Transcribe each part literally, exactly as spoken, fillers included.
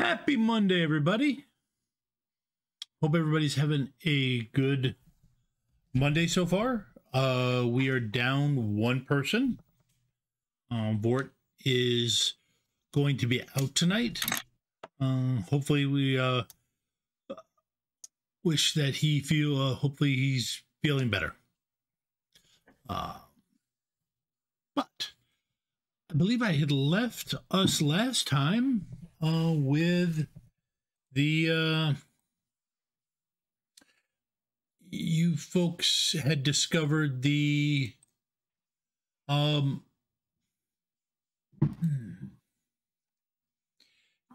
Happy Monday, everybody. Hope everybody's having a good Monday so far. Uh, we are down one person. Um, Vort is going to be out tonight. Uh, hopefully we uh, wish that he feel, uh, hopefully he's feeling better. Uh, but I believe I had left us last time uh, with the, uh, you folks had discovered the, um,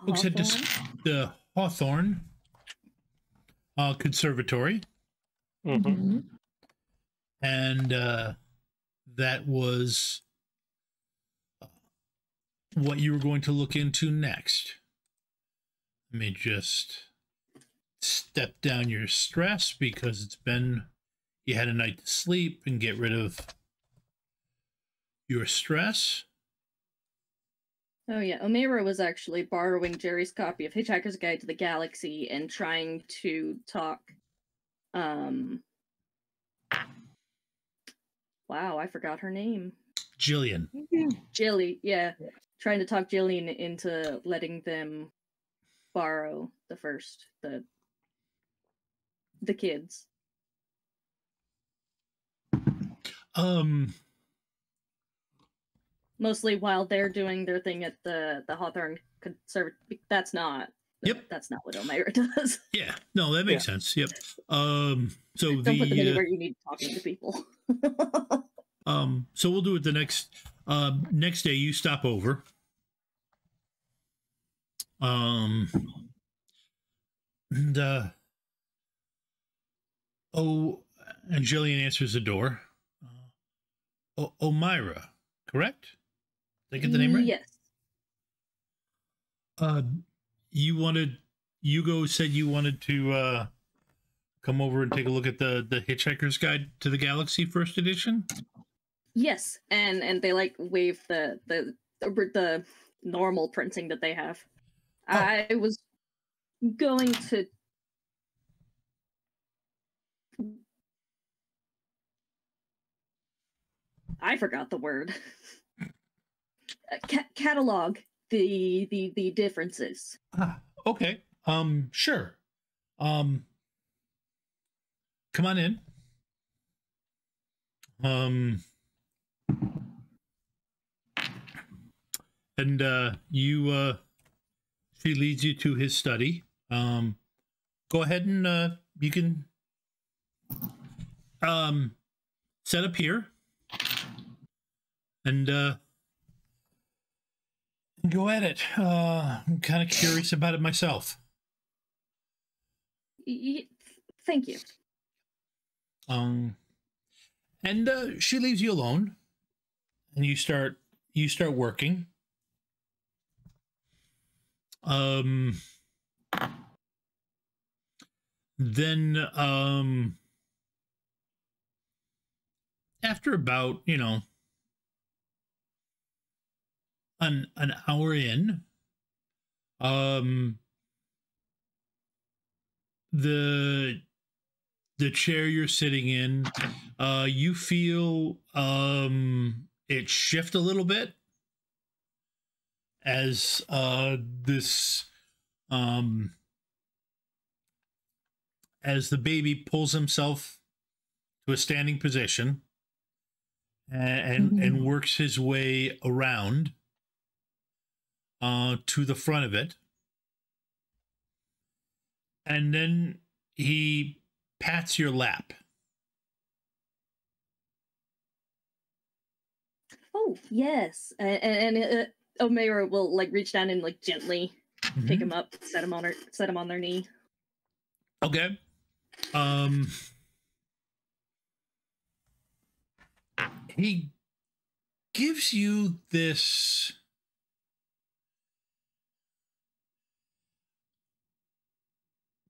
folks had discovered the Hawthorne uh, Conservatory. Mm-hmm. And uh, that was what you were going to look into next. Let me just step down your stress because it's been, you had a night to sleep, and get rid of your stress. Oh yeah, Omira was actually borrowing Jerry's copy of Hitchhiker's Guide to the Galaxy and trying to talk. Um, wow, I forgot her name. Jillian. Jilly, yeah. yeah. Trying to talk Jillian into letting them borrow the first, the the kids. Um. Mostly while they're doing their thing at the the Hawthorne Conservatory. That's not. Yep. That's not what Elmira does. Yeah. No, that makes yeah. sense. Yep. Um. So Don't the. Don't put them anywhere uh, you need talking to people. Um, so we'll do it the next, uh, next day you stop over. Um, and, uh, oh, and Jillian answers the door. Uh, oh, Omira, correct? Did I get the name right? Yes. Uh, you wanted, Hugo said you wanted to, uh, come over and take a look at the, the Hitchhiker's Guide to the Galaxy first edition. Yes, and and they like wave the the the normal printing that they have. Oh. I was going to I forgot the word. Ca catalog the the the differences. Ah, okay. Um sure. Um come on in. Um And uh, you, uh, she leads you to his study. Um, go ahead and uh, you can um, set up here and uh, go at it. Uh, I'm kind of curious about it myself. Thank you. Um, and uh, she leaves you alone, and you start you start working. Um, then, um, after about, you know, an, an hour in, um, the, the chair you're sitting in, uh, you feel, um, it shift a little bit. As uh, this, um, as the baby pulls himself to a standing position and and, and works his way around uh, to the front of it, and then he pats your lap. Oh yes, and. and uh... Omira will like reach down and like gently mm-hmm. pick him up, set him on her, set him on their knee. Okay. Um. He gives you this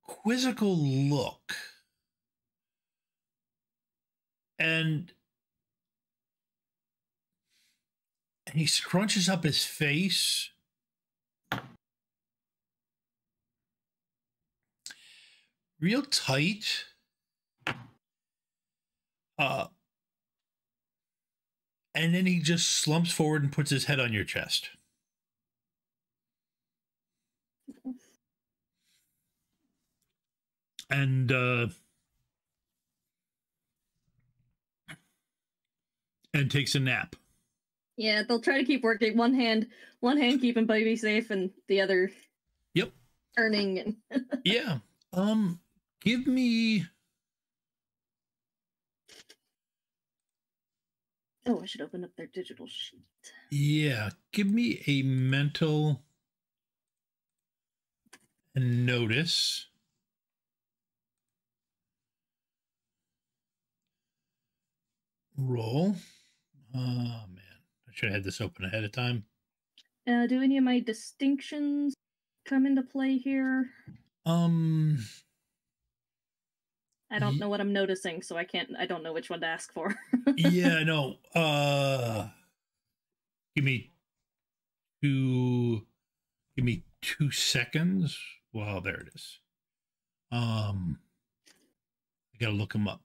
quizzical look, and. And he scrunches up his face real tight. Uh, and then he just slumps forward and puts his head on your chest. And uh, and takes a nap. Yeah, they'll try to keep working. One hand, one hand keeping baby safe, and the other, yep, turning. And yeah. Um, give me. Oh, I should open up their digital sheet. Yeah, give me a mental notice. Roll. Oh, man. I should have had this open ahead of time. Uh, do any of my distinctions come into play here? Um... I don't know what I'm noticing, so I can't... I don't know which one to ask for. Yeah, no. Uh, give me two... Give me two seconds. Wow, there it is. Um, I gotta look them up.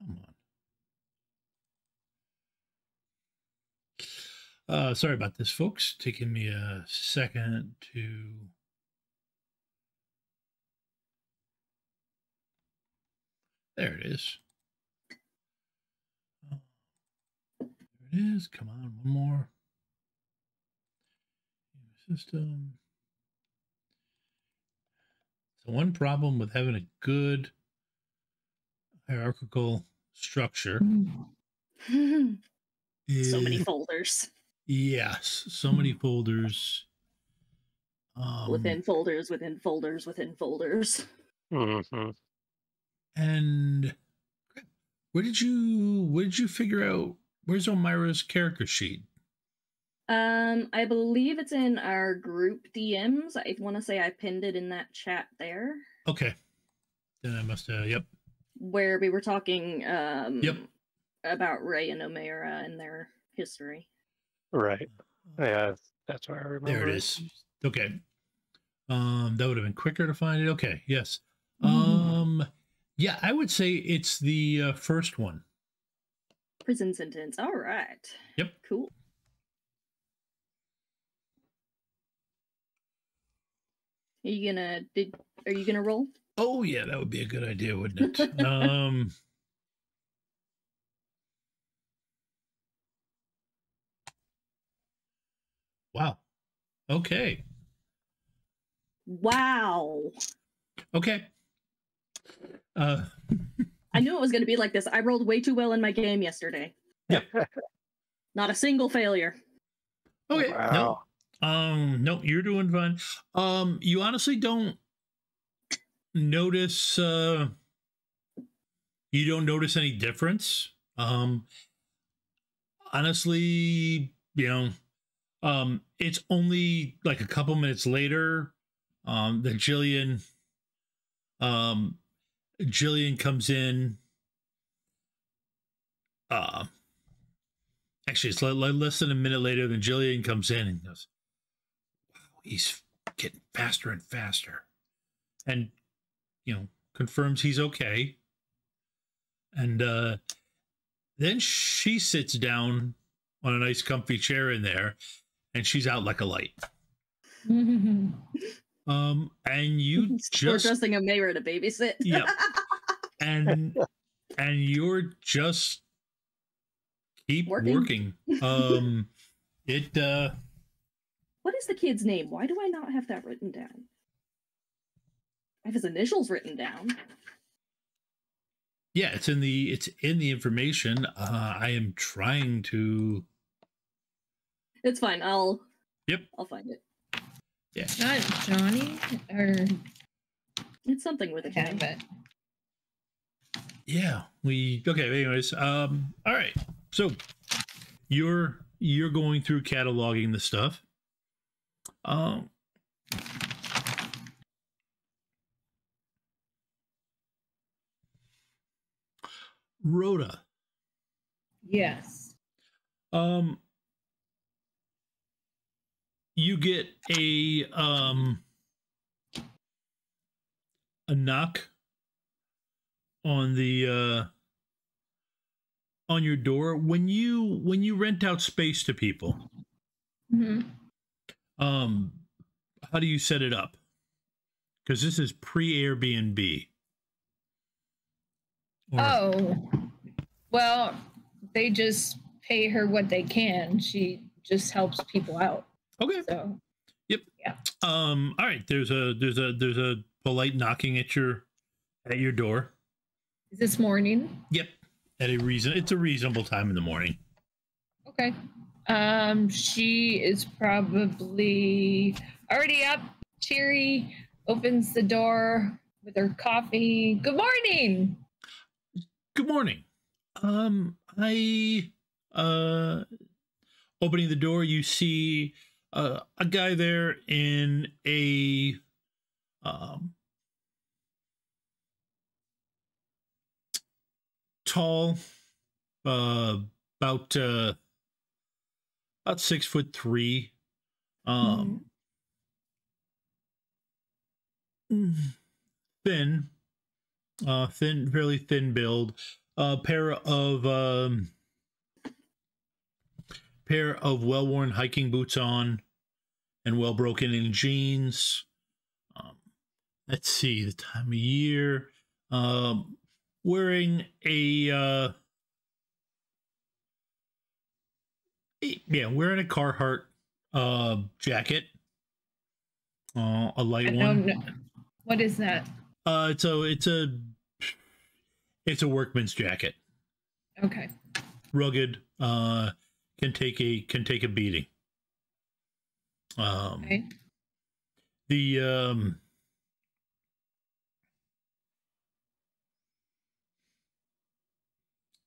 Come on. Uh, sorry about this, folks. Taking me a second to... There it is. Oh, there it is. Come on, one more. System. So one problem with having a good hierarchical structure. Is, so many folders. Yes, so many folders. Um, within folders, within folders, within folders. Mm-hmm. And where did you where did you figure out where's Elmira's character sheet? Um, I believe it's in our group D Ms. I want to say I pinned it in that chat there. Okay, then I must. Uh, yep. Where we were talking. Um, yep. About Ray and Omera and their history. Right. Yeah, that's where I remember. There it is. Okay. Um, that would have been quicker to find it. Okay. Yes. Um. Mm. Yeah, I would say it's the uh, first one. Prison sentence. All right. Yep. Cool. Are you gonna? Did are you gonna roll? Oh yeah, that would be a good idea, wouldn't it? um. Wow. Okay. Wow. Okay. Uh, I knew it was going to be like this. I rolled way too well in my game yesterday. Yeah. Not a single failure. Okay. Wow. No. Um, no, you're doing fine. Um, you honestly don't notice, uh, you don't notice any difference. Um, honestly, you know, um, it's only like a couple minutes later, um, that Jillian, um, Jillian comes in. Uh, actually, it's less than a minute later than Jillian comes in and goes, wow, he's getting faster and faster. And, you know, confirms he's okay. And uh, then she sits down on a nice comfy chair in there and she's out like a light. Um, and you just we're trusting a mayor to babysit. Yeah. And and you're just keep working. working. Um it uh what is the kid's name? Why do I not have that written down? I have his initials written down. Yeah, it's in the it's in the information. Uh I am trying to It's fine, I'll Yep. I'll find it. Yeah. Not Johnny or it's something with a cat, but yeah, we okay. Anyways, um, all right. So you're you're going through cataloging the stuff. Um, Rhoda. Yes. Um. You get a um a knock on the uh, on your door when you when you rent out space to people. Mm-hmm. Um, how do you set it up? Because this is pre-Airbnb. Or... Oh, well, they just pay her what they can. She just helps people out. Okay. So, yep. Yeah. Um. All right. There's a there's a there's a polite knocking at your at your door. Is this morning? Yep. At a reason. It's a reasonable time in the morning. Okay. Um. She is probably already up. Cheery. Opens the door with her coffee. Good morning. Good morning. Um, I, uh, opening the door, you see uh, a guy there in a, um, tall, uh, about, uh, about six foot three, um, mm-hmm. Thin, uh, thin, fairly thin build. A uh, pair of um, pair of well-worn hiking boots on, and well-broken-in jeans. Um, let's see the time of year. Um, wearing a, uh, a yeah, wearing a Carhartt uh, jacket, uh, a light I one. Don't know. What is that? Uh, so it's a it's a workman's jacket. Okay. Rugged. Uh, can take a can take a beating. Um, okay. The um,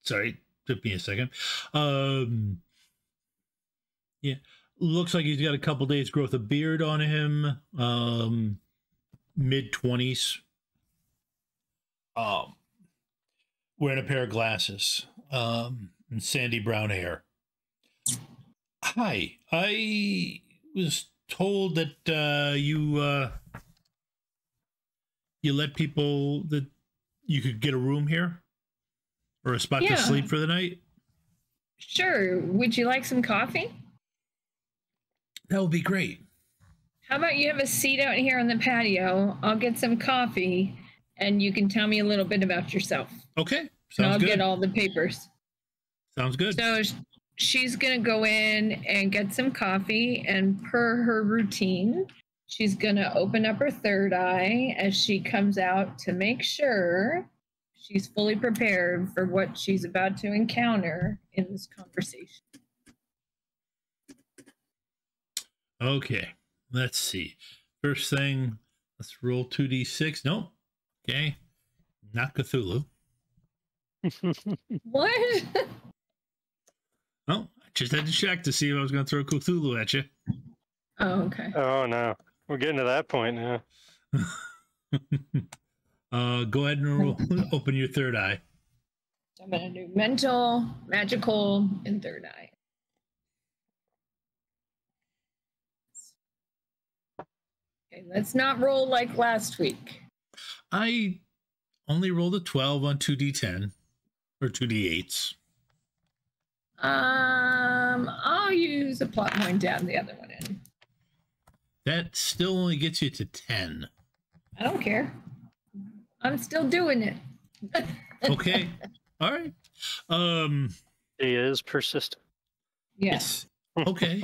sorry, took me a second. Um, yeah, looks like he's got a couple days' growth of beard on him. Um. mid twenties, um, wearing a pair of glasses, um, and sandy brown hair. Hi, I was told that uh, you uh, you let people that you could get a room here or a spot yeah. to sleep for the night. Sure. Would you like some coffee? That would be great. How about you have a seat out here on the patio? I'll get some coffee, and you can tell me a little bit about yourself. Okay, sounds good. I'll get all the papers. Sounds good. So she's going to go in and get some coffee, and per her routine, she's going to open up her third eye as she comes out to make sure she's fully prepared for what she's about to encounter in this conversation. Okay. Let's see. First thing, let's roll two d six. Nope. Okay. Not Cthulhu. What? Oh, I just had to check to see if I was going to throw Cthulhu at you. Oh, okay. Oh, no. We're getting to that point now. uh, go ahead and roll, open your third eye. I'm going to do mental, magical, and third eye. Let's not roll like last week. I only rolled a twelve on two d ten or two d eights. Um, I'll use a plot point down the other one in. That still only gets you to ten. I don't care. I'm still doing it. Okay. All right. Um, he is persistent. Yes. yes. Okay.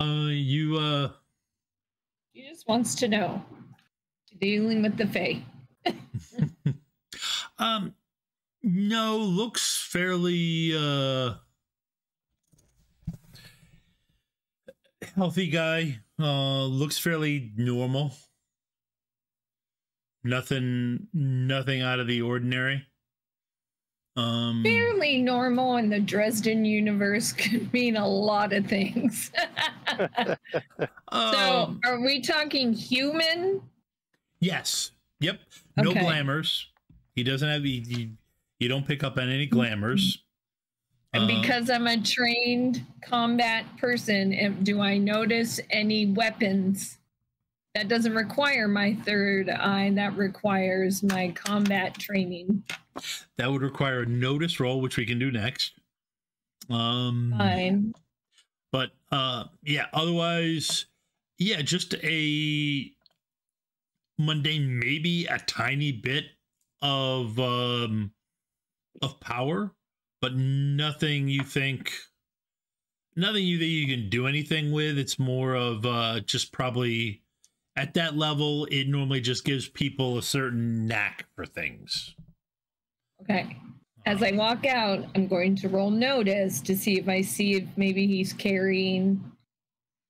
uh, you, uh, She just wants to know, dealing with the Fae. um, no, looks fairly uh, healthy guy. Uh, looks fairly normal. Nothing, nothing out of the ordinary. Um, fairly normal in the Dresden universe could mean a lot of things. um, so are we talking human? Yes. Yep. No okay. glamours. He doesn't have, he, you don't pick up on any glamours. And um, because I'm a trained combat person, do I notice any weapons? That doesn't require my third eye. That requires my combat training. That would require a notice roll, which we can do next. Um, Fine. But uh, yeah, otherwise, yeah, just a mundane, maybe a tiny bit of um, of power, but nothing you think, nothing you think you can do anything with. It's more of uh, just probably. At that level, it normally just gives people a certain knack for things. Okay. As I walk out, I'm going to roll notice to see if I see if maybe he's carrying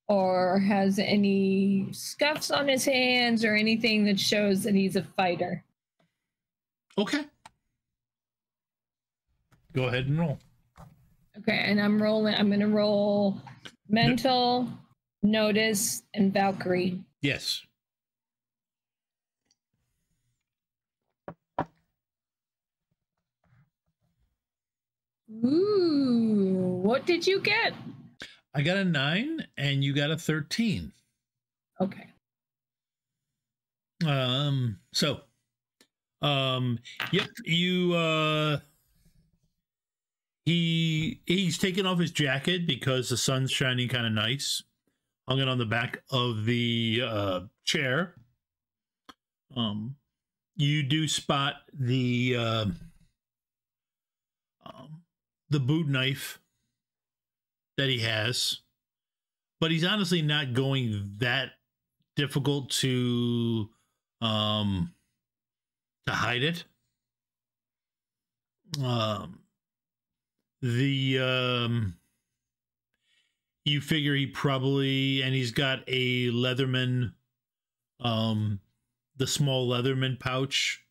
or has any scuffs on his hands or anything that shows that he's a fighter. Okay. Go ahead and roll. Okay, and I'm rolling. I'm going to roll mental, no. notice, and Valkyrie. Yes. Ooh, what did you get? I got a nine and you got a thirteen. Okay. Um, so, um, yep, you, uh, he, he's taken off his jacket because the sun's shining kind of nice. Hung it on the back of the uh, chair. Um, you do spot the uh, um, the boot knife that he has, but he's honestly not going that difficult to um, to hide it. Um, the um, You figure he probably, and he's got a Leatherman, um, the small Leatherman pouch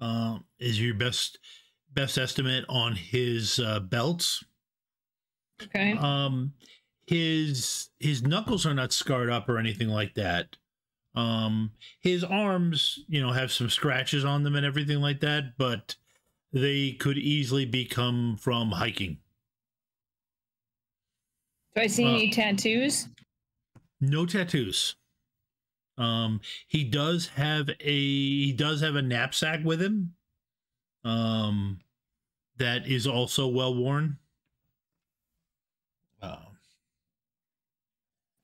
uh, is your best best estimate on his uh, belts. Okay. Um, his his knuckles are not scarred up or anything like that. Um, his arms, you know, have some scratches on them and everything like that, but they could easily become from hiking. Do I see any uh, tattoos? No tattoos. Um, he does have a he does have a knapsack with him. Um, that is also well worn. Uh,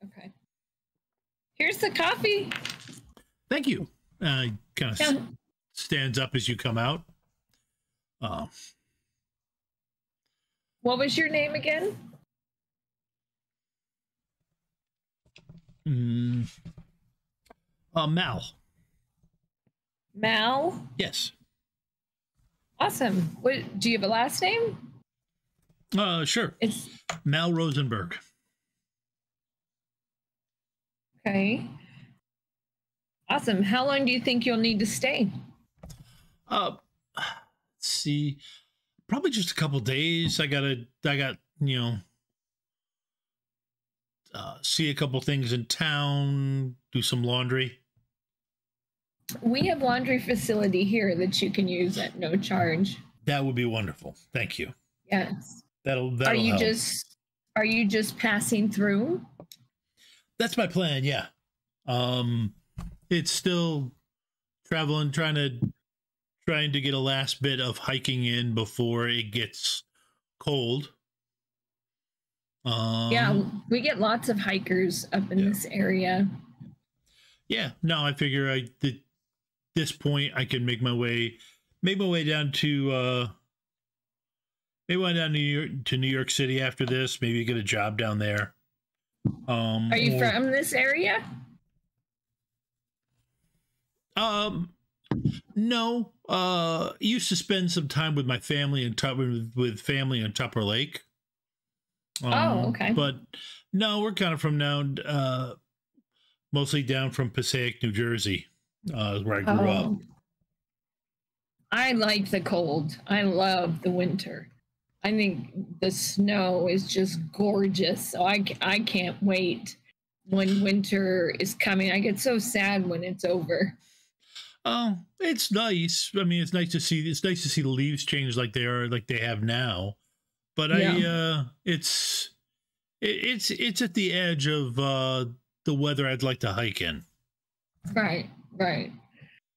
okay. Here's the coffee. Thank you. Uh, kind of yeah. st stands up as you come out. Uh, what was your name again? Mm. Uh, Mal. Mal? Yes. Awesome. What, do you have a last name? Uh, sure. It's Mal Rosenberg. Okay. Awesome. How long do you think you'll need to stay? Uh, let's see. Probably just a couple days. I gotta, I got, you know, Uh, see a couple things in town, do some laundry. We have laundry facility here that you can use at no charge. That would be wonderful. Thank you. Yes. That'll, that'll are you help. just are you just passing through? That's my plan. Yeah. Um, it's still traveling, trying to trying to get a last bit of hiking in before it gets cold. Um, yeah, we get lots of hikers up in yeah. this area. Yeah, no, I figure I at this point I can make my way, make my way down to, uh, maybe down to New York, to New York City after this. Maybe get a job down there. Um, Are you or, from this area? Um, no. Uh, used to spend some time with my family in Tupper with family in Tupper Lake. Um, oh, okay. But no, we're kind of from down, uh, mostly down from Passaic, New Jersey, uh, where I grew oh. up. I like the cold. I love the winter. I think the snow is just gorgeous. So I, I can't wait when winter is coming. I get so sad when it's over. Oh, it's nice. I mean, it's nice to see. It's nice to see the leaves change like they are, like they have now. But yeah. I, uh, it's, it, it's, it's at the edge of, uh, the weather I'd like to hike in. Right, right.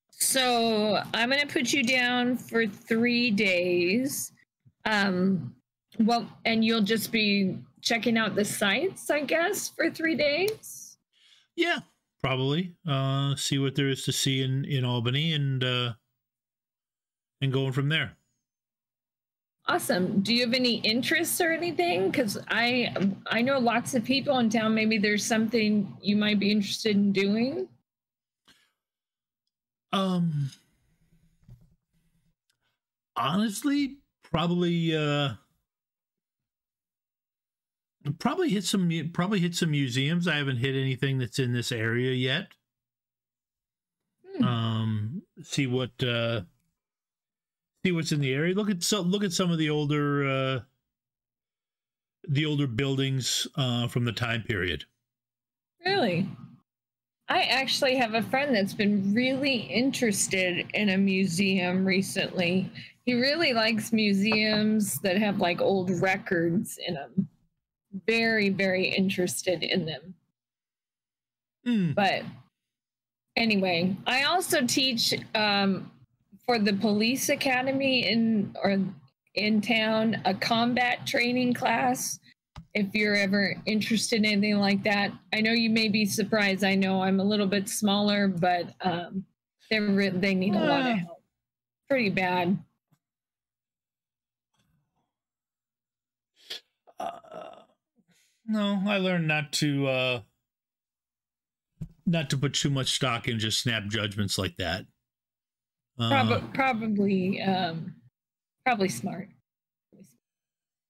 So I'm going to put you down for three days. Um, well, and you'll just be checking out the sites, I guess, for three days? Yeah, probably. Uh, see what there is to see in, in Albany and, uh, and going from there. Awesome. Do you have any interests or anything? Because I, I know lots of people in town. Maybe there's something you might be interested in doing. Um, honestly, probably, uh, probably hit some, probably hit some museums. I haven't hit anything that's in this area yet. Hmm. Um, see what, uh, see what's in the area. Look at, so look at some of the older, uh, the older buildings, uh, from the time period. Really? I actually have a friend that's been really interested in a museum recently. He really likes museums that have like old records in them. Very, very interested in them. Mm. But anyway, I also teach um, for the police academy in or in town a combat training class. If you're ever interested in anything like that. I know you may be surprised. I know I'm a little bit smaller, but um, they they need a lot of help. Pretty bad. Uh, no, I learned not to uh, not to put too much stock in just snap judgments like that. Uh, Prob probably, um, probably smart.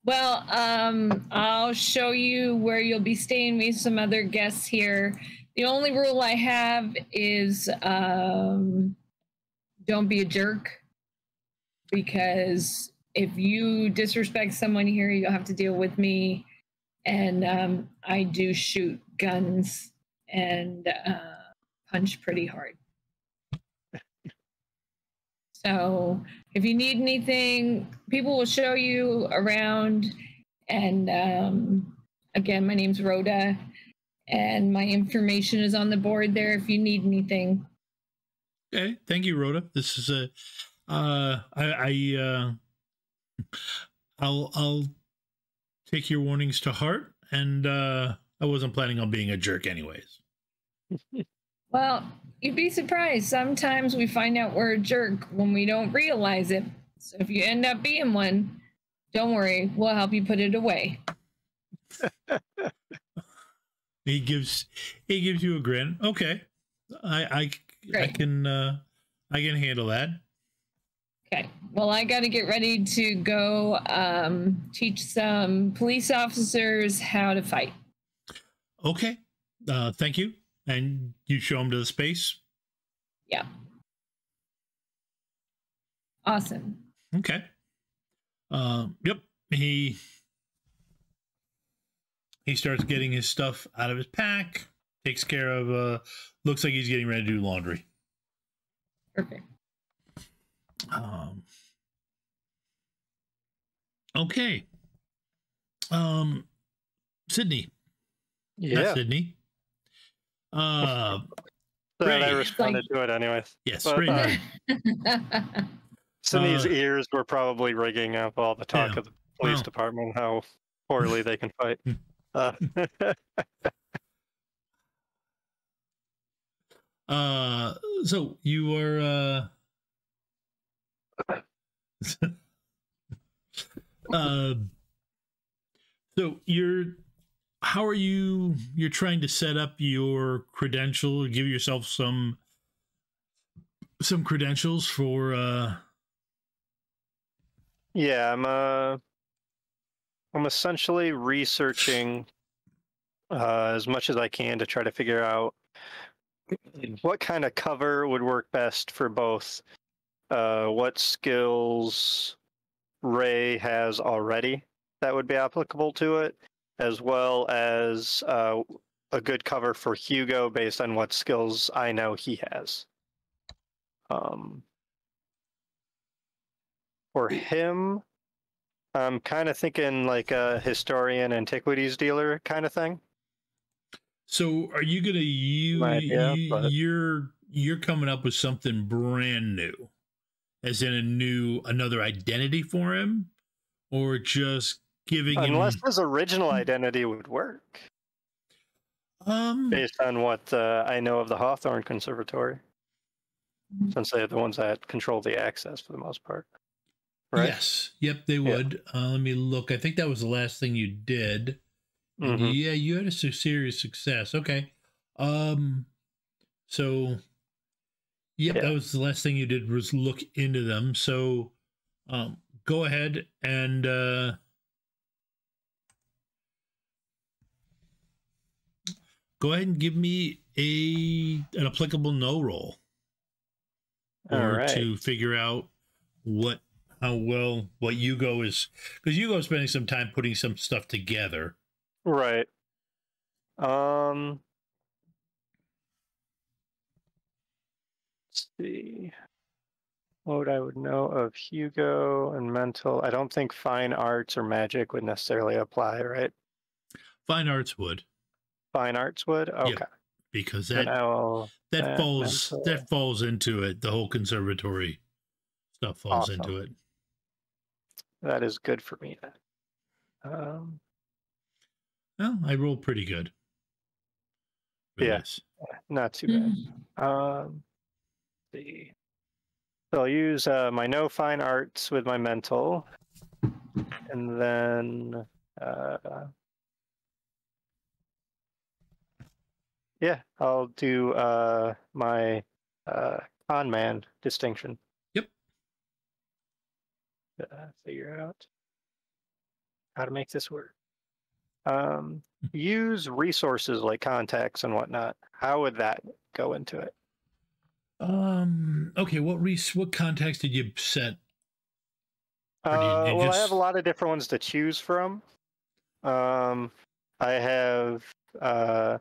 Well, um, I'll show you where you'll be staying with some other guests here. The only rule I have is um, don't be a jerk, because if you disrespect someone here, you'll have to deal with me. And um, I do shoot guns and uh, punch pretty hard. So if you need anything, people will show you around. And um, again, my name's Rhoda, and my information is on the board there if you need anything. Okay, thank you, Rhoda. This is a, uh, I, I uh, I'll, I'll take your warnings to heart, and uh, I wasn't planning on being a jerk anyways. Well, you'd be surprised. Sometimes we find out we're a jerk when we don't realize it. So if you end up being one, don't worry. We'll help you put it away. He gives, he gives you a grin. Okay, I, I, I can, uh, I can handle that. Okay. Well, I got to get ready to go um, teach some police officers how to fight. Okay. Uh, thank you. And you show them to the space? Yeah. Awesome. Okay. Um, yep. He he starts getting his stuff out of his pack, takes care of, uh, looks like he's getting ready to do laundry. Perfect. Um, okay. Um, Sydney. Yeah. Not Sydney. Uh, so I responded like, to it anyways. Yes, but, uh, Sydney's uh, ears were probably rigging up all the talk yeah, of the police wow. department, how poorly they can fight. Uh, uh, so you are, uh, uh, so you're, how are you, you're trying to set up your credential, give yourself some, some credentials for, uh. Yeah, I'm, uh, I'm essentially researching, uh, as much as I can to try to figure out what kind of cover would work best for both, uh, what skills Ray has already that would be applicable to it, as well as uh, a good cover for Hugo based on what skills I know he has. Um, for him, I'm kind of thinking like a historian, antiquities dealer kind of thing. So are you gonna you, right, yeah, you but... you're you're coming up with something brand new, as in a new another identity for him, or just giving unless him unless his original identity would work. Um, based on what uh, I know of the Hawthorne Conservatory, since they're the ones that control the access for the most part. Right? Yes. Yep, they would. Yeah. Uh, let me look. I think that was the last thing you did. Mm-hmm. Yeah, you had a serious success. Okay. Um, so, yep, yeah, that was the last thing you did was look into them. So, um, go ahead and... Uh, Go ahead and give me a an applicable no roll, or all right, to figure out what how well what Hugo is, because Hugo's spending some time putting some stuff together. Right. Um. Let's see what would I would know of Hugo and mental. I don't think fine arts or magic would necessarily apply, right? Fine arts would. Fine arts would? Okay. Yep, because that will, that uh, falls mental. that falls into it. The whole conservatory stuff falls awesome. into it. That is good for me then. Um Well, I roll pretty good. Really yes. Nice. Not too bad. Mm. Um let's see. So I'll use uh, my no fine arts with my mental. And then uh yeah, I'll do uh, my uh, con man distinction. Yep. Uh, figure out how to make this work. Um, use resources like contacts and whatnot. How would that go into it? Um. Okay. What res? What contacts did you set? Or uh, you well, just... I have a lot of different ones to choose from. Um, I have uh.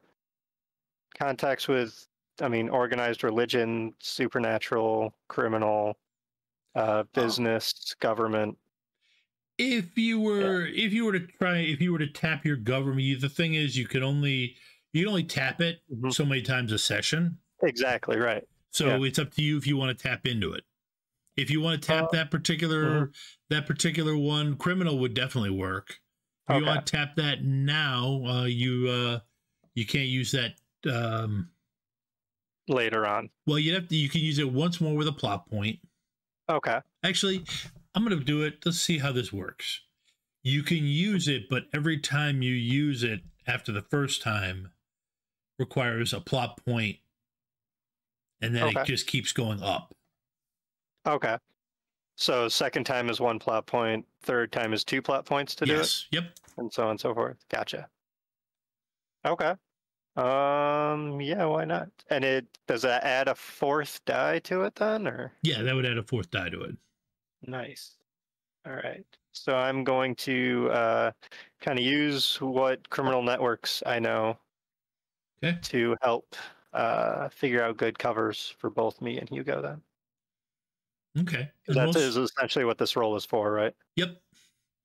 contacts with, I mean, organized religion, supernatural, criminal, uh, business, oh. government. If you were, yeah. if you were to try, if you were to tap your government, you, the thing is, you could only, you can only tap it mm-hmm. so many times a session. Exactly right. So yeah. it's up to you if you want to tap into it. If you want to tap uh, that particular, mm-hmm. that particular one, criminal would definitely work. If okay. you want to tap that now, uh, you uh, you can't use that. Um, later on. Well, you have to. You can use it once more with a plot point. Okay. Actually, I'm going to do it. Let's see how this works. You can use it, but every time you use it after the first time requires a plot point, and then okay. it just keeps going up. Okay. So second time is one plot point. Third time is two plot points to yes. do it. Yep. And so on and so forth. Gotcha. Okay. Um, yeah, why not? And it does that add a fourth die to it then, or? Yeah, that would add a fourth die to it. Nice. All right. So I'm going to uh, kind of use what criminal networks I know okay. to help uh, figure out good covers for both me and Hugo then. Okay. That most... is essentially what this role is for, right? Yep.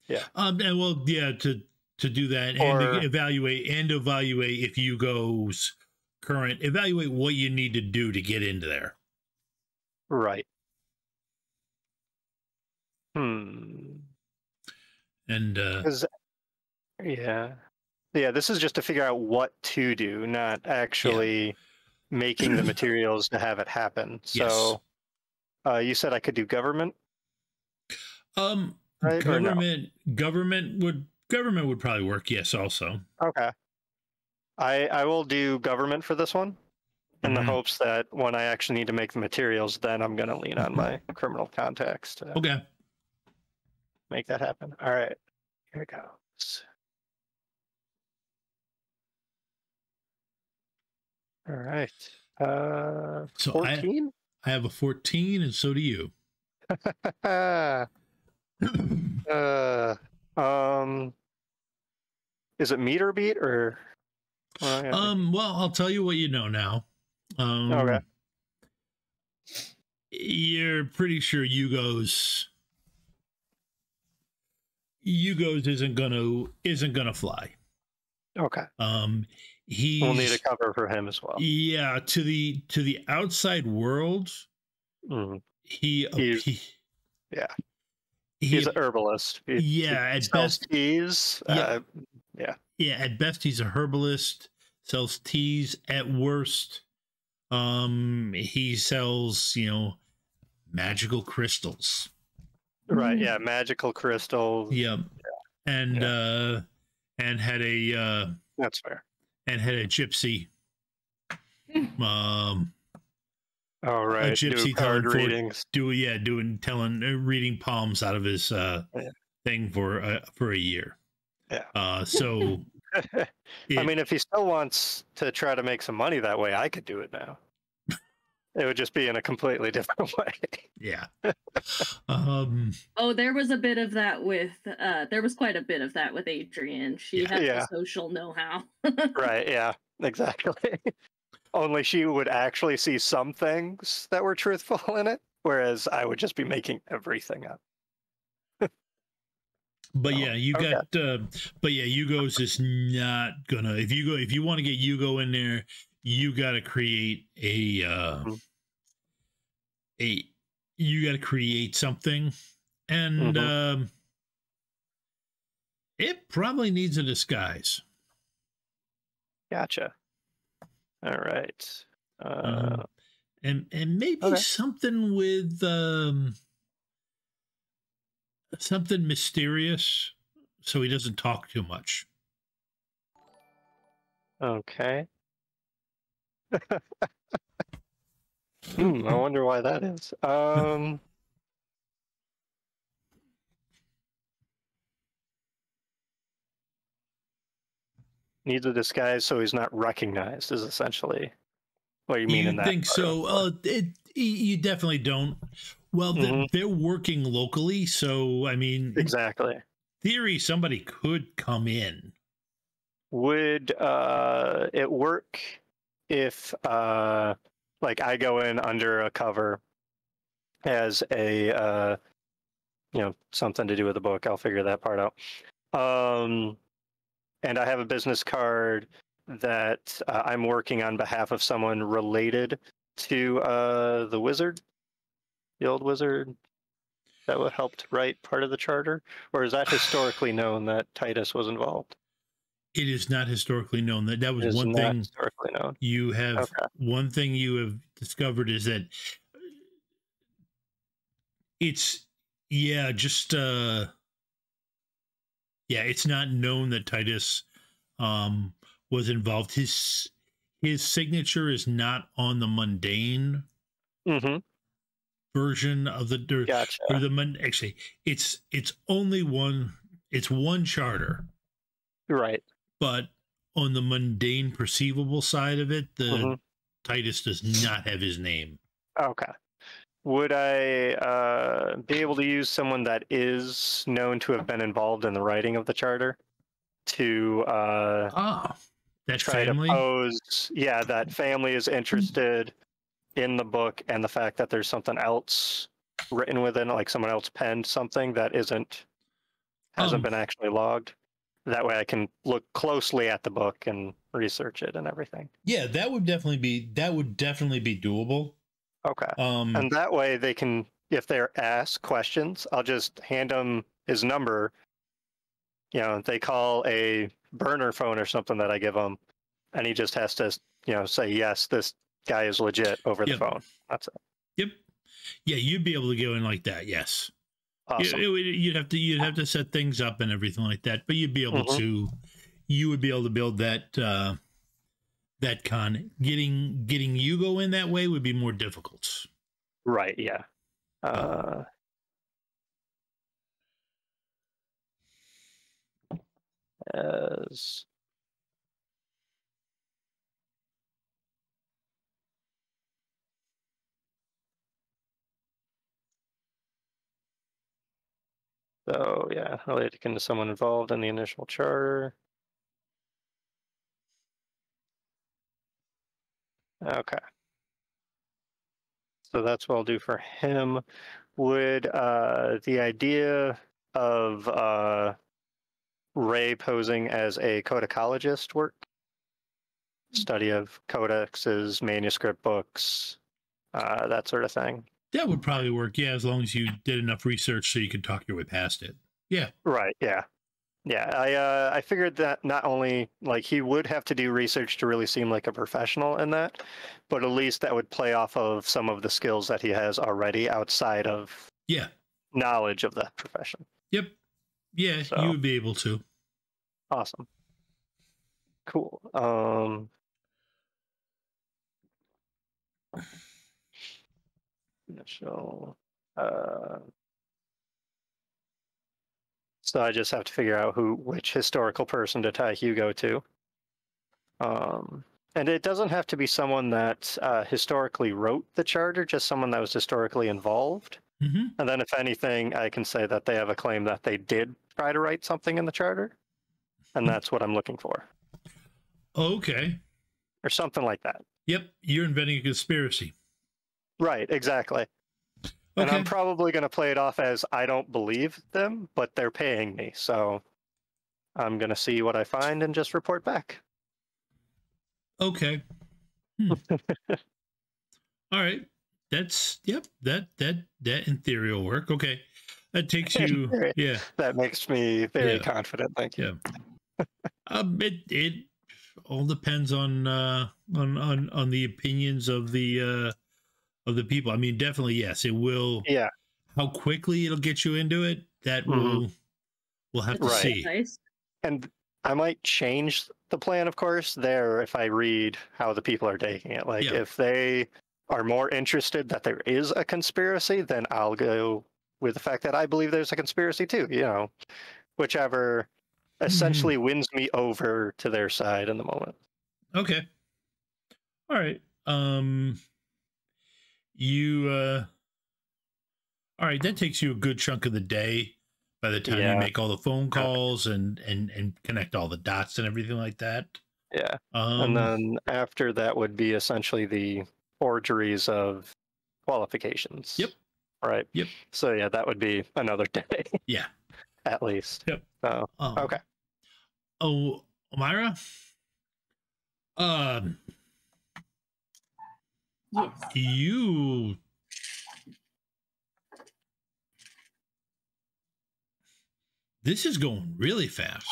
Yeah. Um, and well, yeah, to... to do that or, and evaluate and evaluate if you goes current, evaluate what you need to do to get into there. Right. Hmm. And, uh, yeah. Yeah. This is just to figure out what to do, not actually yeah. making the materials to have it happen. Yes. So, uh, you said I could do government. Um, right? government, no? government would, Government would probably work, yes, also. Okay. I I will do government for this one in mm-hmm. the hopes that when I actually need to make the materials, then I'm going to lean on my criminal contacts to okay. make that happen. All right. Here it goes. All right. Uh, so fourteen? I, I have a fourteen, and so do you. uh... Um, is it meter beat or? Well, yeah. Um, well, I'll tell you what you know now. Um, okay. You're pretty sure Hugo's Hugo's isn't gonna isn't gonna fly. Okay. Um, He we'll need a cover for him as well. Yeah, to the to the outside world, mm. he, he's, he yeah he, he's a herbalist. He, yeah, he at best teas. Yeah, uh, yeah, yeah. At best, he's a herbalist. Sells teas. At worst, um, he sells you know magical crystals. Right. Yeah, magical crystals. Yeah, yeah. and yeah. uh, and had a uh, that's fair. And had a gypsy, um, all right, a gypsy card readings. Do yeah, doing telling uh, reading palms out of his uh yeah. thing for uh, for a year. Yeah. Uh, so, it, I mean, if he still wants to try to make some money that way, I could do it now. It would just be in a completely different way. Yeah. Um, oh, there was a bit of that with, uh, there was quite a bit of that with Adrienne. She yeah, had yeah. the social know-how. Right, yeah, exactly. Only she would actually see some things that were truthful in it, whereas I would just be making everything up. But oh, yeah, you okay. got, uh, but yeah, Yugo's just not gonna, if you go, if you want to get Yugo in there, you got to create a, uh, a, you got to create something, and mm-hmm. um, it probably needs a disguise. Gotcha. All right. Uh, um, and, and maybe okay. something with, um, something mysterious. So he doesn't talk too much. Okay. hmm, I wonder why that is. Um, needs a disguise so he's not recognized is essentially what you mean you in that. You think so? Uh, it, you definitely don't. Well, mm-hmm. they're, they're working locally, so I mean... Exactly. In theory, somebody could come in. Would uh, it work... if uh like I go in under a cover as a uh you know something to do with the book, I'll figure that part out, um and I have a business card that uh, I'm working on behalf of someone related to uh the wizard, the old wizard that helped write part of the charter, or is that historically known that Titus was involved? It is not historically known. That that was one thing historically known. You have okay. one thing you have discovered is that it's yeah, just uh, yeah, it's not known that Titus um, was involved. His his signature is not on the mundane mm-hmm. version of the or, gotcha. or the actually it's it's only one it's one charter, right? But on the mundane perceivable side of it, the mm-hmm. Titus does not have his name. Okay. Would I uh, be able to use someone that is known to have been involved in the writing of the charter to uh, ah, that try family? to pose? Yeah, that family is interested in the book and the fact that there's something else written within, like someone else penned something that isn't, hasn't um, been actually logged. That way I can look closely at the book and research it and everything. Yeah, that would definitely be that would definitely be doable. Okay. Um, and that way they can, if they're asked questions, I'll just hand them his number. You know, they call a burner phone or something that I give them, and he just has to, you know, say, yes, this guy is legit over yep. the phone. That's it. Yep. Yeah, you'd be able to go in like that, yes. Awesome. You, you'd have to you'd have to set things up and everything like that, but you'd be able mm-hmm. to you would be able to build that uh, that con. Getting getting Yugo in that way would be more difficult. Right. Yeah. Uh, as So, yeah, related to someone involved in the initial charter. Okay. So that's what I'll do for him. Would uh, the idea of uh, Ray posing as a codecologist work? study of codexes, manuscript books, uh, that sort of thing. That would probably work, yeah, as long as you did enough research so you could talk your way past it. Yeah. Right, yeah. Yeah, I, uh, I figured that not only, like, he would have to do research to really seem like a professional in that, but at least that would play off of some of the skills that he has already outside of yeah knowledge of the profession. Yep. Yeah, so you would be able to. Awesome. Cool. Um, so, uh, so I just have to figure out who, which historical person to tie Hugo to. Um, and it doesn't have to be someone that uh, historically wrote the charter, just someone that was historically involved. Mm-hmm. And then if anything, I can say that they have a claim that they did try to write something in the charter. And that's what I'm looking for. Okay. Or something like that. Yep. You're inventing a conspiracy. Right. Exactly. Okay. And I'm probably going to play it off as I don't believe them, but they're paying me. So I'm going to see what I find and just report back. Okay. Hmm. All right. That's, yep, that, that, that in theory will work. Okay. That takes you, yeah. That makes me very yeah. confident. Thank you. Yeah. um, it, it all depends on, uh, on, on, on the opinions of the, uh, of the people. I mean, definitely, yes, it will. Yeah. How quickly it'll get you into it, that mm-hmm. will, we'll have to right. see. Nice. And I might change the plan, of course, there if I read how the people are taking it. Like, yeah. if they are more interested that there is a conspiracy, then I'll go with the fact that I believe there's a conspiracy too, you know, whichever essentially mm-hmm. wins me over to their side in the moment. Okay. All right. Um, you, uh, all right. That takes you a good chunk of the day by the time yeah. you make all the phone calls and, and, and connect all the dots and everything like that. Yeah. Um, and then after that would be essentially the forgeries of qualifications. Yep. Right. Yep. So yeah, that would be another day. Yeah. At least. Yep. So, um, okay. Oh, Myra. Um. Yes. You. This is going really fast.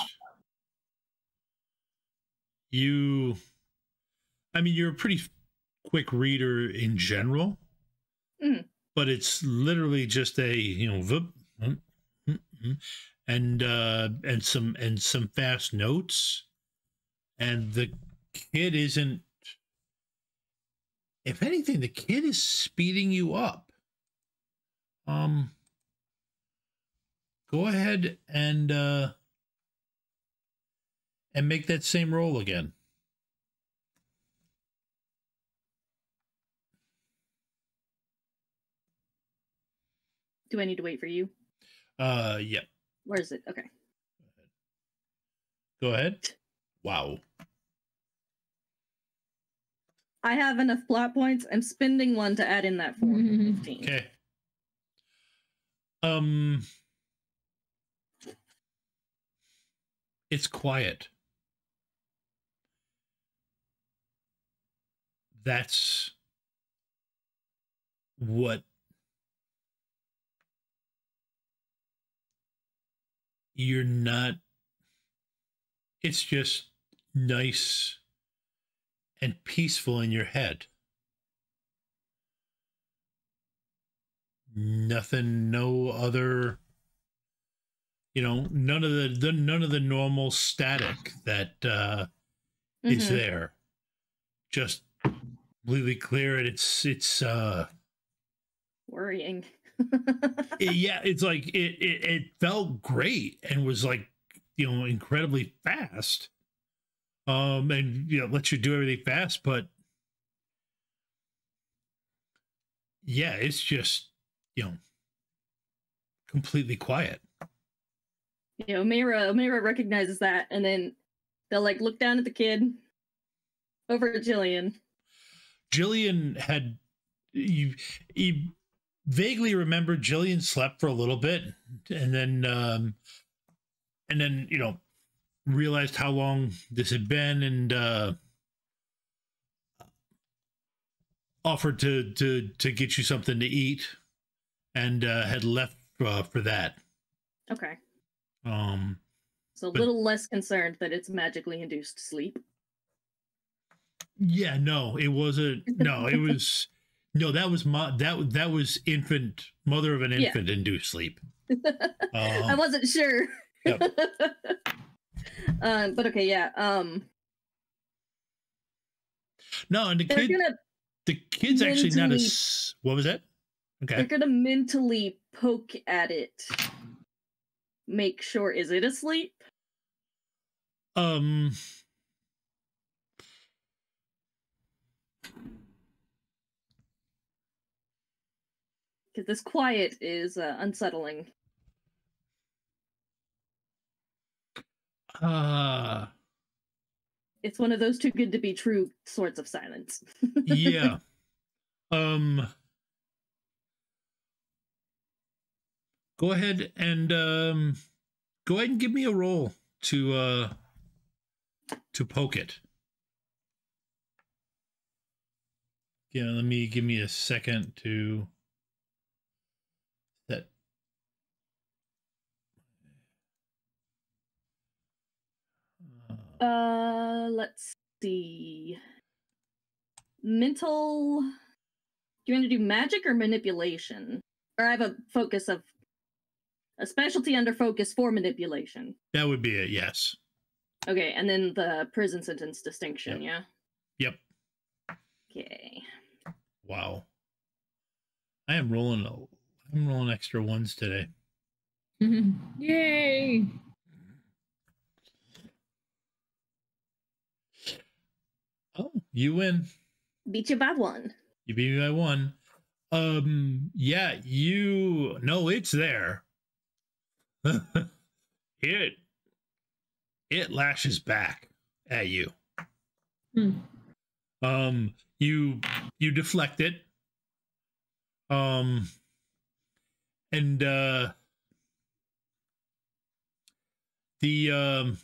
You. I mean, you're a pretty quick reader in general. Mm. But it's literally just a, you know, voop, and uh, and some and some fast notes, and the kid isn't. If anything, the kid is speeding you up. Um. Go ahead and uh, and make that same roll again. Do I need to wait for you? Uh, yeah. Where is it? Okay. Go ahead. Wow. I have enough plot points. I'm spending one to add in that four. Mm-hmm. Okay. Um, it's quiet. That's what you're not, it's just nice and peaceful in your head. Nothing, no other, you know, none of the, the none of the normal static that uh, mm-hmm. is there. Just completely clear, and it's, it's uh, worrying. it, yeah, it's like it, it it felt great and was like, you know, incredibly fast, um and you know, lets you do everything fast, but yeah, it's just, you know, completely quiet. You know, Mira Mira recognizes that, and then they'll like look down at the kid over at Jillian. Jillian had you you vaguely remember Jillian slept for a little bit, and then, um, and then, you know, realized how long this had been, and uh, offered to to to get you something to eat, and uh, had left uh, for that. Okay. Um, so a but, little less concerned that it's magically induced sleep. Yeah, no, it wasn't. No, it was. No, that was my that that was infant mother of an infant yeah. induced sleep. uh, I wasn't sure. Yep. um, but okay, yeah. Um, no, and the kid. The kid's actually not as... What was that? Okay. They're going to mentally poke at it. Make sure... Is it asleep? Um... Because this quiet is uh, unsettling. Ah... Uh... It's one of those too good to be true sorts of silence. Yeah. Um, go ahead and um, go ahead and give me a roll to uh, to poke it. Yeah, let me give me a second to that. Uh, let's see. Mental. Do you want to do magic or manipulation? Or I have a focus of a specialty under focus for manipulation. That would be it, yes. Okay, and then the prison sentence distinction, yep. yeah? Yep. Okay. Wow. I am rolling a, I'm rolling extra ones today. Yay! Oh, you win. Beat you by one. You beat me by one. Um, yeah, you... No, it's there. it... It lashes back at you. Hmm. Um, you... You deflect it. Um... And, uh... The, um...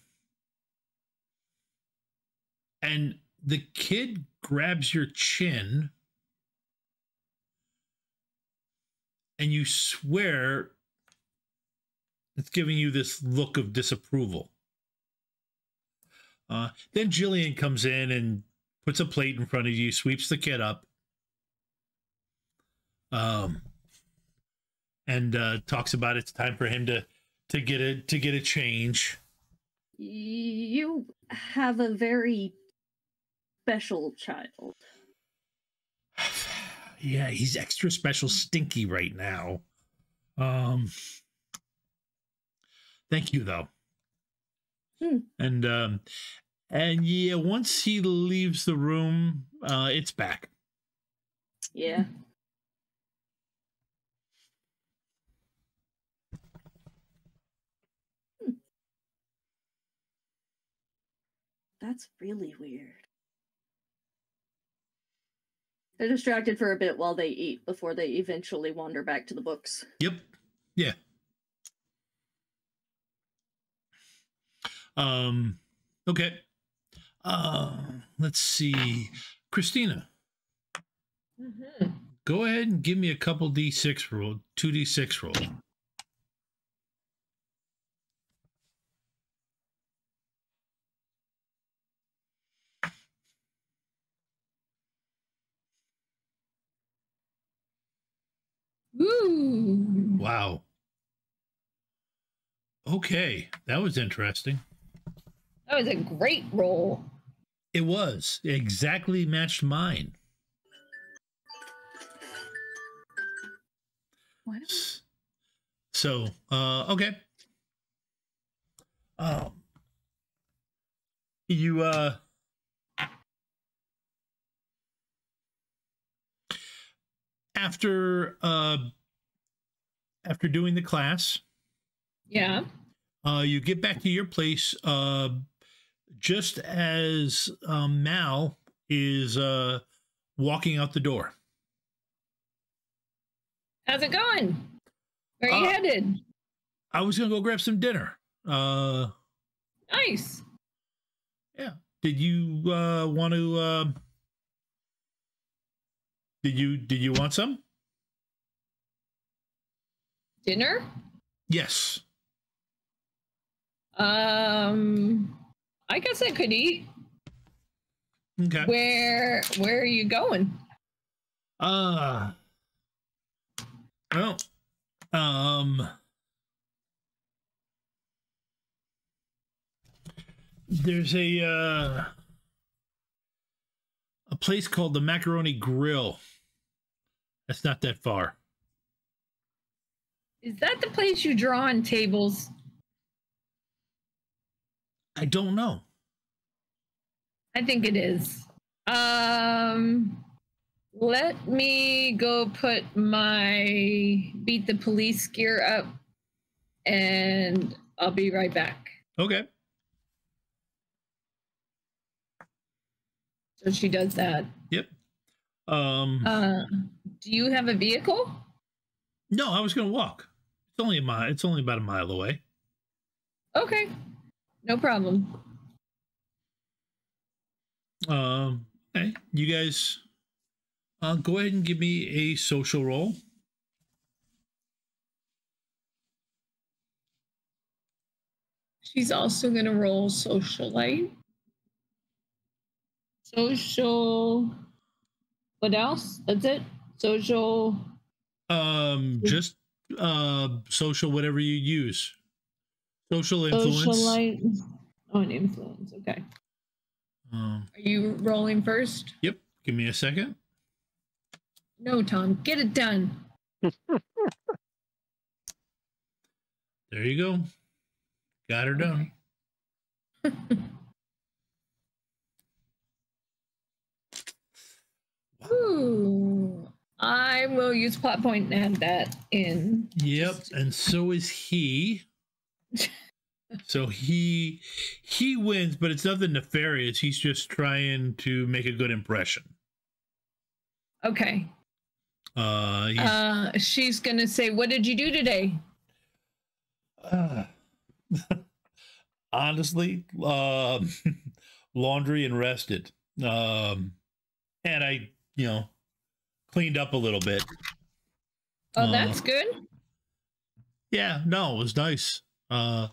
And... The kid grabs your chin, and you swear it's giving you this look of disapproval. Uh, then Jillian comes in and puts a plate in front of you, sweeps the kid up, um, and uh, talks about it's time for him to to get a to get a change. You have a very special child. Yeah, he's extra special stinky right now. Um, thank you though. Hmm. And um, and yeah, once he leaves the room, uh, it's back. Yeah. Hmm. That's really weird. They're distracted for a bit while they eat before they eventually wander back to the books. Yep. Yeah. Um, okay. Uh, let's see. Christina. Mm-hmm. Go ahead and give me a couple D six roll, two D six roll. Ooh. Wow. Okay, that was interesting. That was a great roll. It was. It exactly matched mine. What? So, uh, okay. Um, you, uh... After uh, after doing the class, yeah, uh, you get back to your place uh, just as uh, Mal is uh, walking out the door. How's it going? Where are you uh, headed? I was gonna go grab some dinner. Uh, nice. Yeah. Did you uh, want to? Uh, Did you did you want some? Dinner? Yes. Um, I guess I could eat. Okay. Where where are you going? Uh well, um there's a uh a place called the Macaroni Grill. That's not that far. Is that the place you draw on tables? I don't know. I think it is. Um, let me go put my beat the police gear up and I'll be right back. Okay. So she does that. Yep. Um, uh, do you have a vehicle? No, I was going to walk. It's only a mile. It's only about a mile away. Okay. No problem. Um, okay, you guys, uh, go ahead and give me a social roll. She's also going to roll socialite. Social, what else? That's it? Social. Um, just, uh, social, whatever you use. Social influence. Socialite. Oh, an influence. Okay. Um, Are you rolling first? Yep. Give me a second. No, Tom. Get it done. There you go. Got her done. Okay. Ooh. I will use plot point and add that in. Yep. Just... And so is he. So he he wins, but it's nothing nefarious. He's just trying to make a good impression. Okay. Uh, uh she's gonna say, "What did you do today?" Uh, honestly, um, laundry and rested. Um, and I, you know, cleaned up a little bit. Oh, uh, that's good. Yeah. No, it was nice. Uh.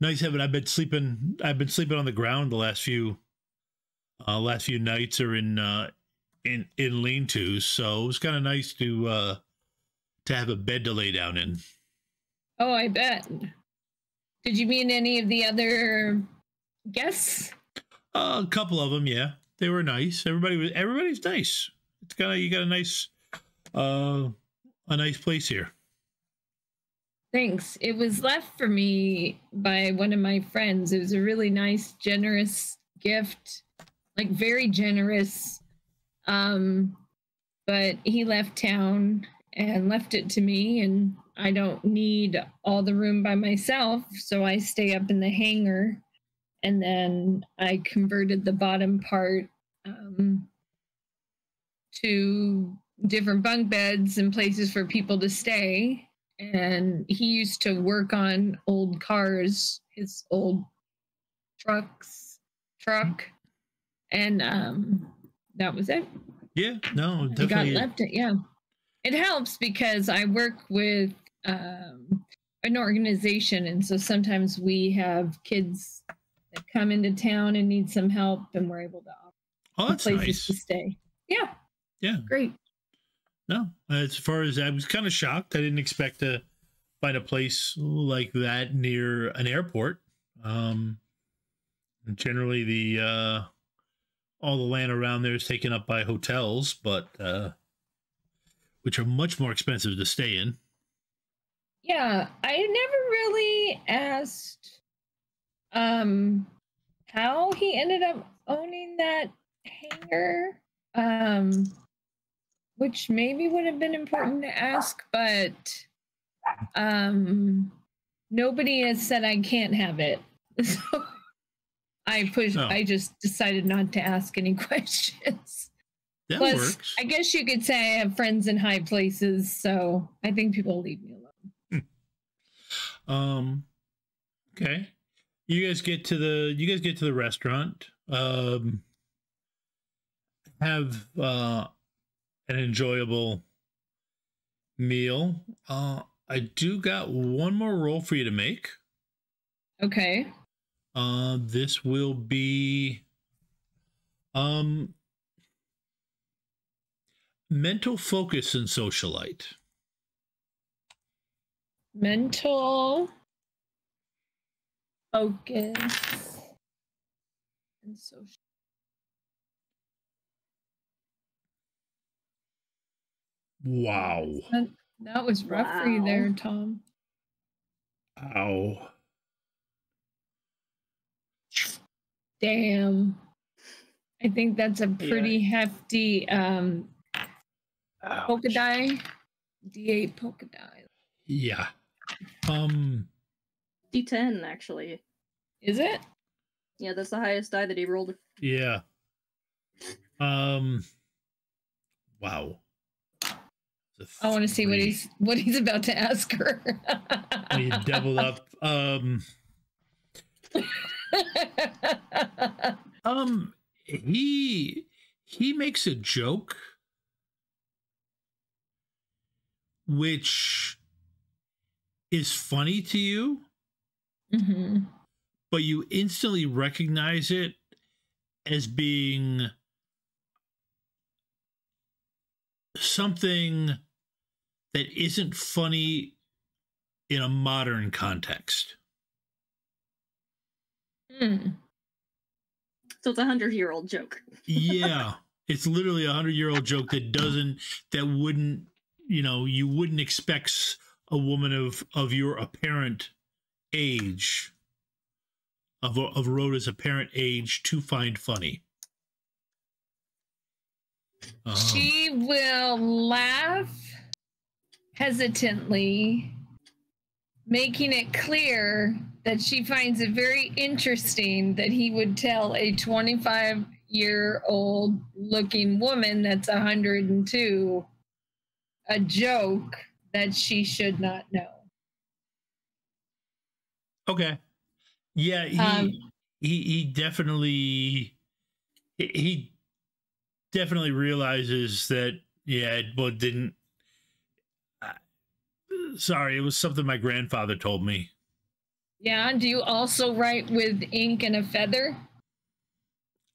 Nice having. I've been sleeping. I've been sleeping on the ground the last few, uh, last few nights, or in, uh, in in lean-tos. So it was kind of nice to uh, to have a bed to lay down in. Oh, I bet. Did you meet any of the other guests? Uh, a couple of them, yeah. They were nice. Everybody was. Everybody's nice. It's kind of you got a nice, uh, a nice place here. Thanks. It was left for me by one of my friends. It was a really nice, generous gift, like very generous. Um, but he left town and left it to me, and I don't need all the room by myself, so I stay up in the hangar, and then I converted the bottom part um, to different bunk beds and places for people to stay. And he used to work on old cars, his old trucks, truck, and um, that was it. Yeah, no, definitely. He got left it, yeah. It helps because I work with um, an organization, and so sometimes we have kids that come into town and need some help, and we're able to offer oh, that's places nice. to stay. Yeah. Yeah. Great. No, as far as I was kind of shocked. I didn't expect to find a place like that near an airport. Um, generally, the uh, all the land around there is taken up by hotels, but uh, which are much more expensive to stay in. Yeah, I never really asked um, how he ended up owning that hangar. Um, Which maybe would have been important to ask, but um, nobody has said I can't have it. So I pushed. No. I just decided not to ask any questions. That Plus, works. I guess you could say I have friends in high places, so I think people will leave me alone. Hmm. Um. Okay. You guys get to the. You guys get to the restaurant. Um. Have. Uh, an enjoyable meal. Uh, I do got one more roll for you to make. Okay. Uh, this will be um, mental focus and socialite. Mental focus and social. Wow. That, that was rough wow. for you there, Tom. Ow. Damn. I think that's a pretty yeah. hefty um, polka die. D eight polka die. Yeah. Um. D ten, actually. Is it? Yeah, that's the highest die that he rolled. Yeah. Um. Wow. I want to see what he's what he's about to ask her. Well, you doubled up. Um. um. He he makes a joke, which is funny to you, mm-hmm. but you instantly recognize it as being something that isn't funny in a modern context. Mm. So it's a hundred-year-old joke. Yeah, it's literally a hundred-year-old joke that doesn't, that wouldn't, you know, you wouldn't expect a woman of of your apparent age, of of Rhoda's apparent age, to find funny. Uh-huh. She will laugh hesitantly, making it clear that she finds it very interesting that he would tell a twenty-five-year-old looking woman that's a hundred and two a joke that she should not know. Okay. Yeah, he um, he, he definitely he, he definitely realizes that, yeah, well, didn't. Uh, sorry, it was something my grandfather told me. Yeah. Do you also write with ink and a feather?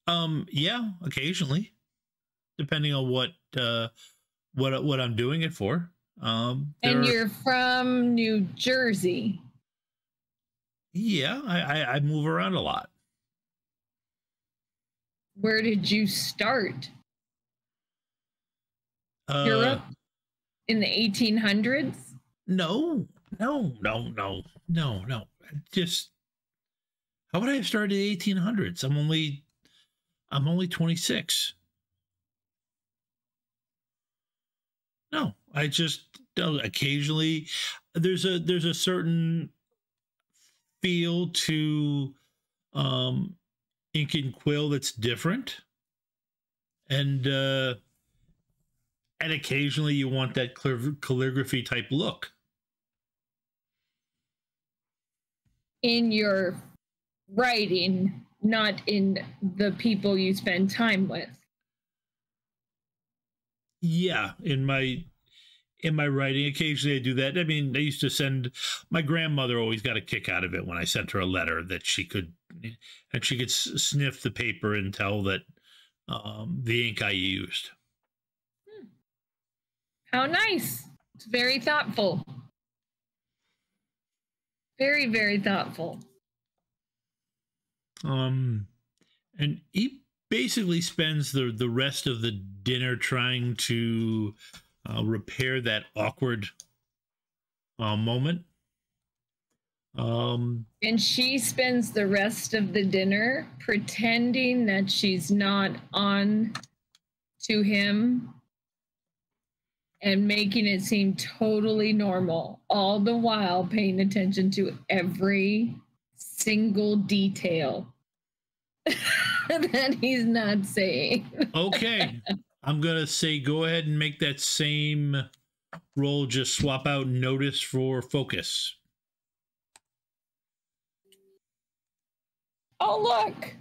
Um. Yeah, occasionally, depending on what uh, what what I'm doing it for. Um. And you're are... from New Jersey. Yeah, I, I I move around a lot. Where did you start? Uh, Europe in the eighteen hundreds? No, no, no, no, no, no. Just how would I have started in the eighteen hundreds? I'm only, I'm only twenty-six. No, I just occasionally there's a there's a certain feel to um, ink and quill that's different, and uh, and occasionally you want that calligraphy type look. In your writing, not in the people you spend time with. Yeah, in my in my writing, occasionally I do that. I mean, I used to send, my grandmother always got a kick out of it when I sent her a letter that she could, and she could sniff the paper and tell that um, the ink I used. How nice. It's very thoughtful. Very, very thoughtful. Um, and he basically spends the, the rest of the dinner trying to uh, repair that awkward uh, moment. Um, and she spends the rest of the dinner pretending that she's not on to him and making it seem totally normal, all the while paying attention to every single detail that he's not saying. Okay, I'm gonna say go ahead and make that same roll, just swap out notice for focus. Oh, look,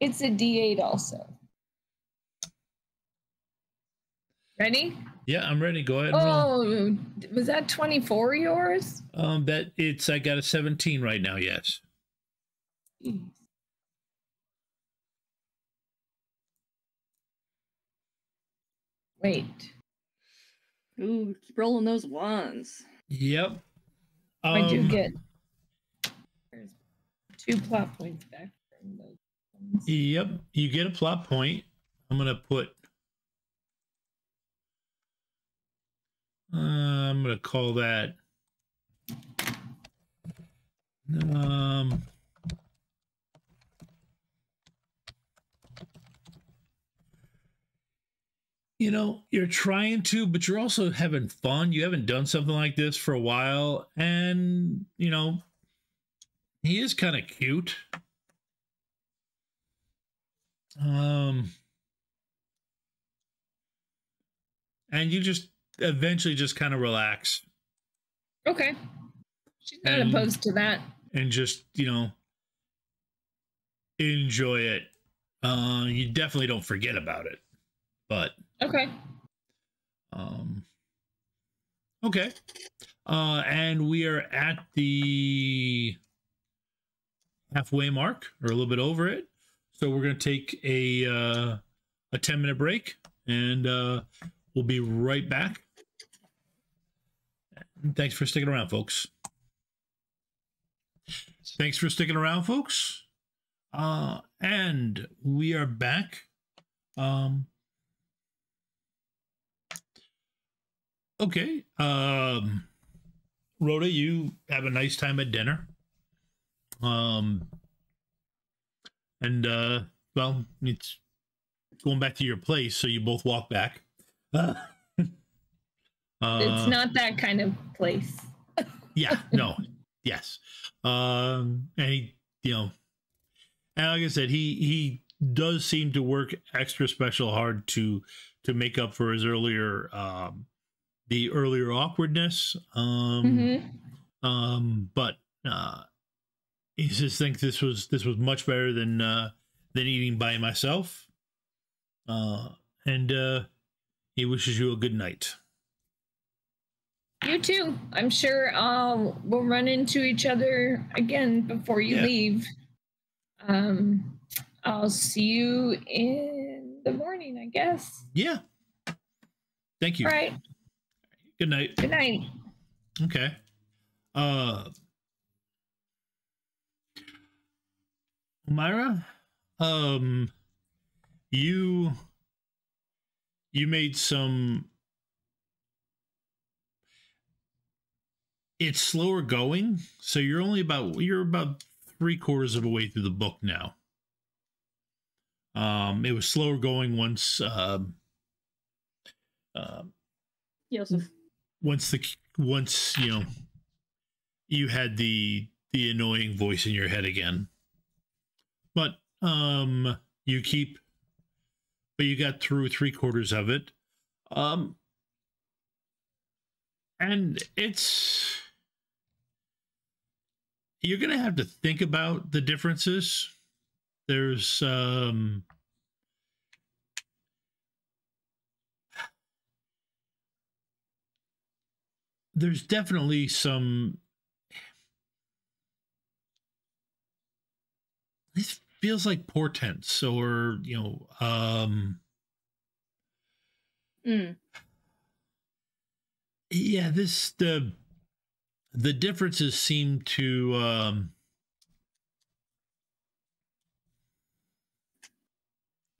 it's a D eight also. Ready? Yeah, I'm ready. Go ahead and oh, roll. Was that twenty-four yours? Um, that it's, I got a seventeen right now, yes. Jeez. Wait. Ooh, keep rolling those ones. Yep. Um, I do get two plot points back from those ones. Yep, you get a plot point. I'm going to put... Uh, I'm going to call that um, you know, you're trying to, but you're also having fun. You haven't done something like this for a while, and you know, he is kind of cute. Um, and you just eventually just kind of relax. Okay. She's not and, opposed to that. And just, you know, enjoy it. Uh, you definitely don't forget about it, but. Okay. Um, okay. Uh, and we are at the halfway mark, or a little bit over it. So we're going to take a, uh, a ten minute break, and uh, we'll be right back. Thanks for sticking around, folks. Thanks for sticking around, folks. Uh, and we are back. Um, okay. Um, Rhoda, you have a nice time at dinner. Um, and, uh, well, it's going back to your place, so you both walk back. Uh, it's not that kind of place. Yeah, no, yes. Um, and he, you know, and like I said, he he does seem to work extra special hard to to make up for his earlier um, the earlier awkwardness. Um, mm-hmm. um, but uh, he just thinks this was this was much better than uh, than eating by myself. Uh, and uh. He wishes you a good night. You too. I'm sure I'll, we'll run into each other again before you yeah. leave. Um, I'll see you in the morning, I guess. Yeah. Thank you. All right. Good night. Good night. Okay. Uh, Myra, um, you... You made some, it's slower going, so you're only about, you're about three quarters of the way through the book now. Um, it was slower going once, um, uh, Joseph. once the, once, you know, you had the, the annoying voice in your head again, but, um, you keep, but you got through three quarters of it. Um, and it's, you're going to have to think about the differences. There's, um, there's definitely some, it's, feels like portents, or you know, um, mm. yeah. This the the differences seem to um,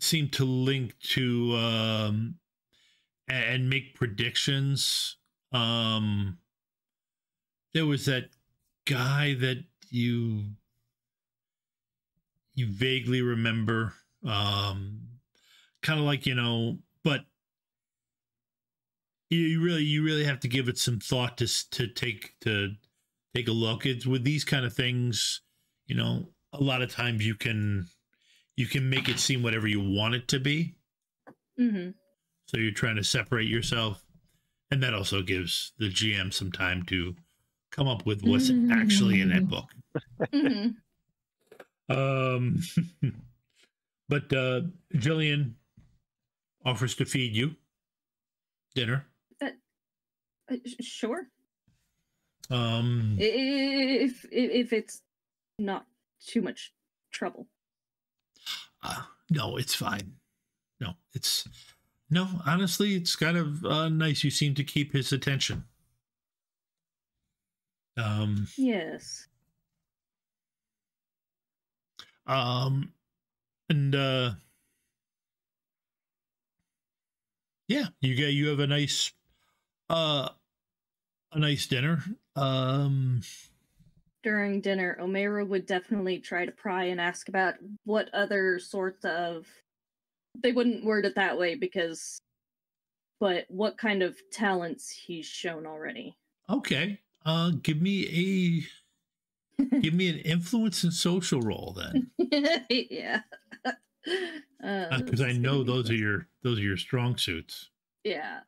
seem to link to um, and make predictions. Um, there was that guy that you. You vaguely remember, um, kind of like, you know, but you really, you really have to give it some thought to, to take, to take a look. It's with these kind of things, you know, a lot of times you can, you can make it seem whatever you want it to be. Mm-hmm. So you're trying to separate yourself. And that also gives the G M some time to come up with what's mm-hmm. actually in that book. Mm-hmm. Um, but, uh, Jillian offers to feed you. Dinner? Uh, uh, sure. Um, if, if if it's not too much trouble. Uh, no, it's fine. No, it's no. Honestly, it's kind of uh, nice. You seem to keep his attention. Um. Yes. Um, and uh, yeah, you get you have a nice uh a nice dinner. Um, during dinner, Omera would definitely try to pry and ask about what other sorts of, they wouldn't word it that way because, but what kind of talents he's shown already. Okay. Uh, give me a, give me an influence and social role then. Yeah. Because uh, uh, I know those fun. are your, those are your strong suits. Yeah.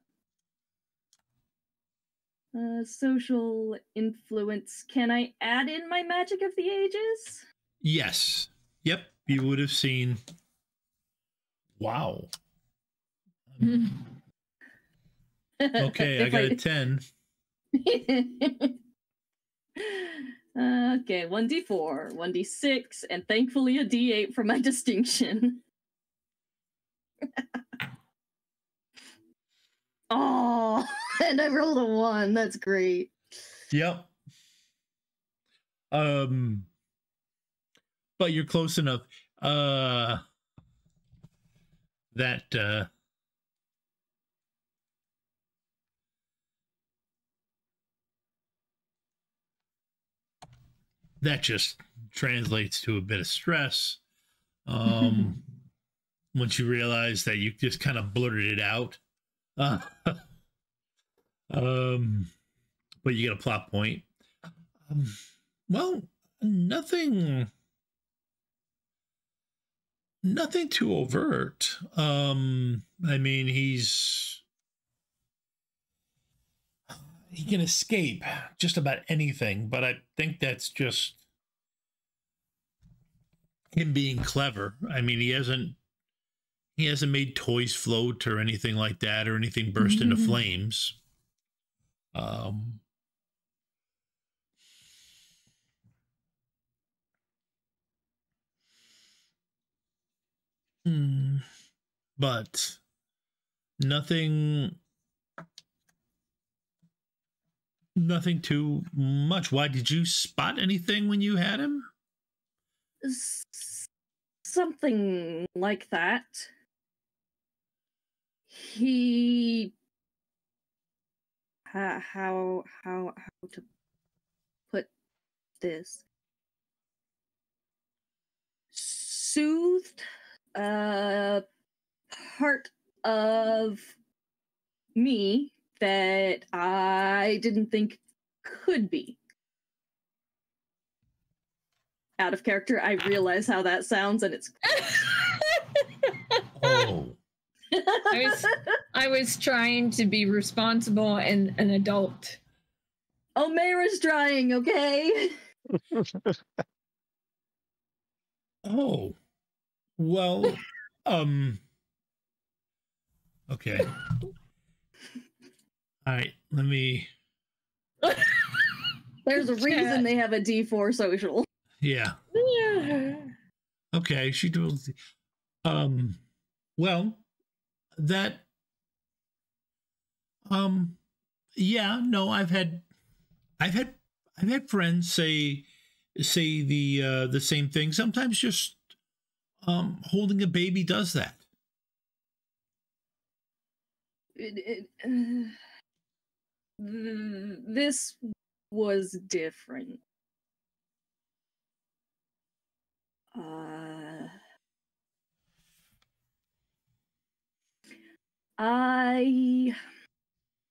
Uh, social influence. Can I add in my magic of the ages? Yes. Yep. You would have seen. Wow. Um, okay, I got I... a ten. uh, okay, one d four, one d six, and thankfully a d eight for my distinction. Oh, and I rolled a one. That's great. Yep. Um, but you're close enough. Uh, that uh, that just translates to a bit of stress. Um, once you realize that you just kind of blurted it out. Uh, um, but you get a plot point. Um, well, nothing, nothing too overt. Um, I mean, he's, he can escape just about anything, but I think that's just him being clever. I mean, he hasn't, He hasn't made toys float or anything like that or anything burst into flames. Um, but nothing, nothing too much. Why, did you spot anything when you had him? Something like that. He, uh, how, how, how to put this, soothed uh, part of me that I didn't think could be. Out of character, I realize how that sounds, and it's... Oh. I was, I was trying to be responsible and an adult. Omera's trying, okay? Oh. Well, um... okay. Alright, let me... There's a reason they have a D four social. Yeah. Yeah. Okay, she does... Um, well... That, um, yeah, no, I've had, I've had, I've had friends say, say the, uh, the same thing. Sometimes just, um, holding a baby does that. It, it, uh, this was different. Uh... I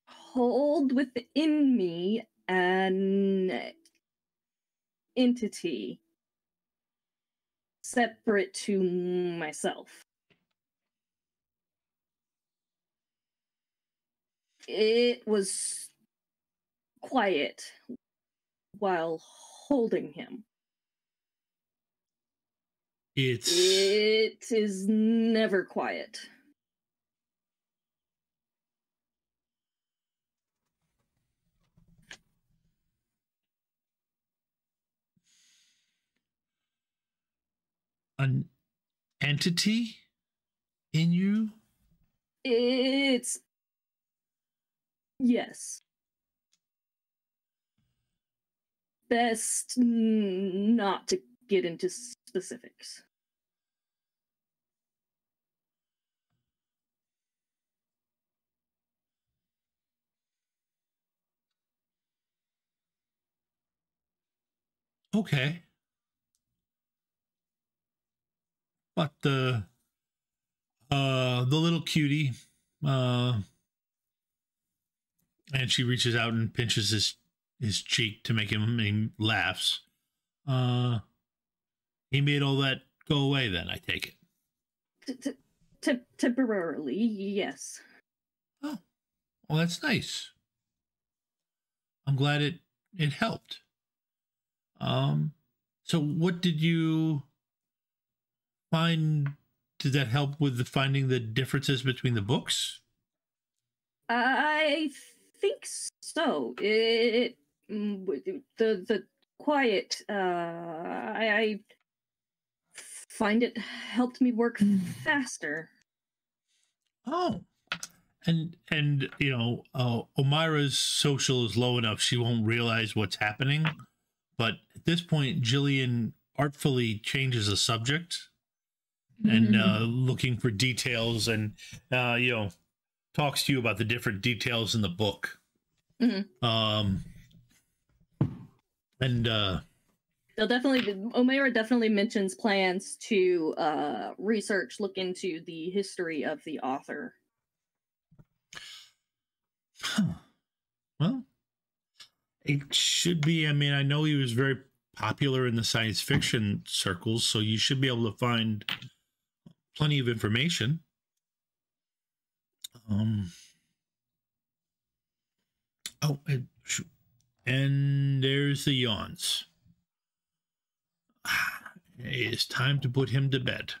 hold within me an entity separate to myself. It was quiet while holding him. It's... It is never quiet. an entity in you? It's... yes. Best not to get into specifics. Okay. But the uh, uh, the little cutie, uh, and she reaches out and pinches his his cheek to make him, he laughs. Uh, he made all that go away. Then I take it. T -t Temporarily, yes. Oh, well, that's nice. I'm glad it it helped. Um, so what did you find? Did that help with the finding the differences between the books? I think so. It, it the, the quiet, uh, I, I find it helped me work faster. Oh, and, and, you know, uh, Omira's social is low enough. She won't realize what's happening. But at this point, Jillian artfully changes the subject and uh, looking for details and, uh, you know, talks to you about the different details in the book. Mm-hmm. Um, and uh, they'll definitely, Omira definitely mentions plans to uh, research, look into the history of the author. Huh. Well. It should be. I mean, I know he was very popular in the science fiction circles, so you should be able to find plenty of information. Um. Oh, and, and there's the yawns. It's time to put him to bed.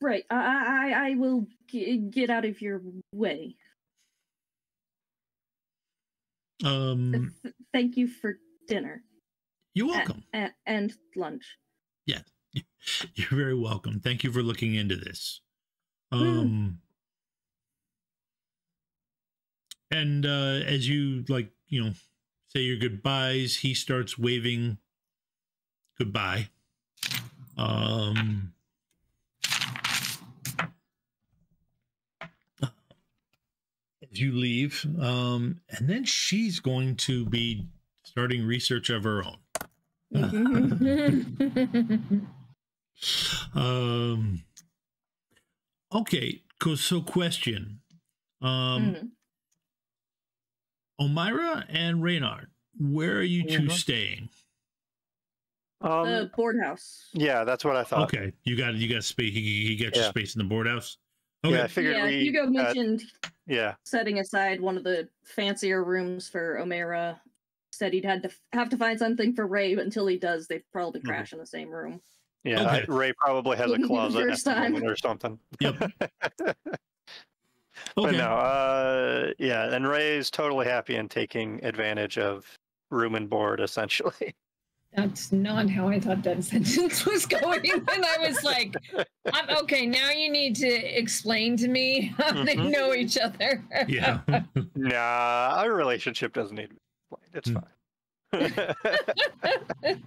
Right. I I, I will get out of your way. Um, thank you for dinner. You're welcome. And, and lunch. Yeah, you're very welcome. Thank you for looking into this. Um, mm. And uh, as you, like, you know, say your goodbyes, he starts waving goodbye. Um, you leave, um, and then she's going to be starting research of her own. um, okay, so question. Um, mm. Omira and Reynard, where are you two staying? Um, the boardhouse. Yeah, that's what I thought. Okay, you got you got space. You got your yeah. space in the boardhouse. Okay. Yeah, I figured yeah, we, Hugo mentioned uh, yeah. setting aside one of the fancier rooms for Omira. Said he'd had to have to find something for Ray, but until he does, they'd probably crash mm-hmm. in the same room. Yeah, okay. I, Ray probably has a closet or something. Yep. Okay. But no, uh, yeah, and Ray's totally happy in taking advantage of room and board, essentially. That's not how I thought that sentence was going. And I was like, I'm, okay, now you need to explain to me how mm-hmm. they know each other. Yeah. Nah, our relationship doesn't need to be explained. It's mm.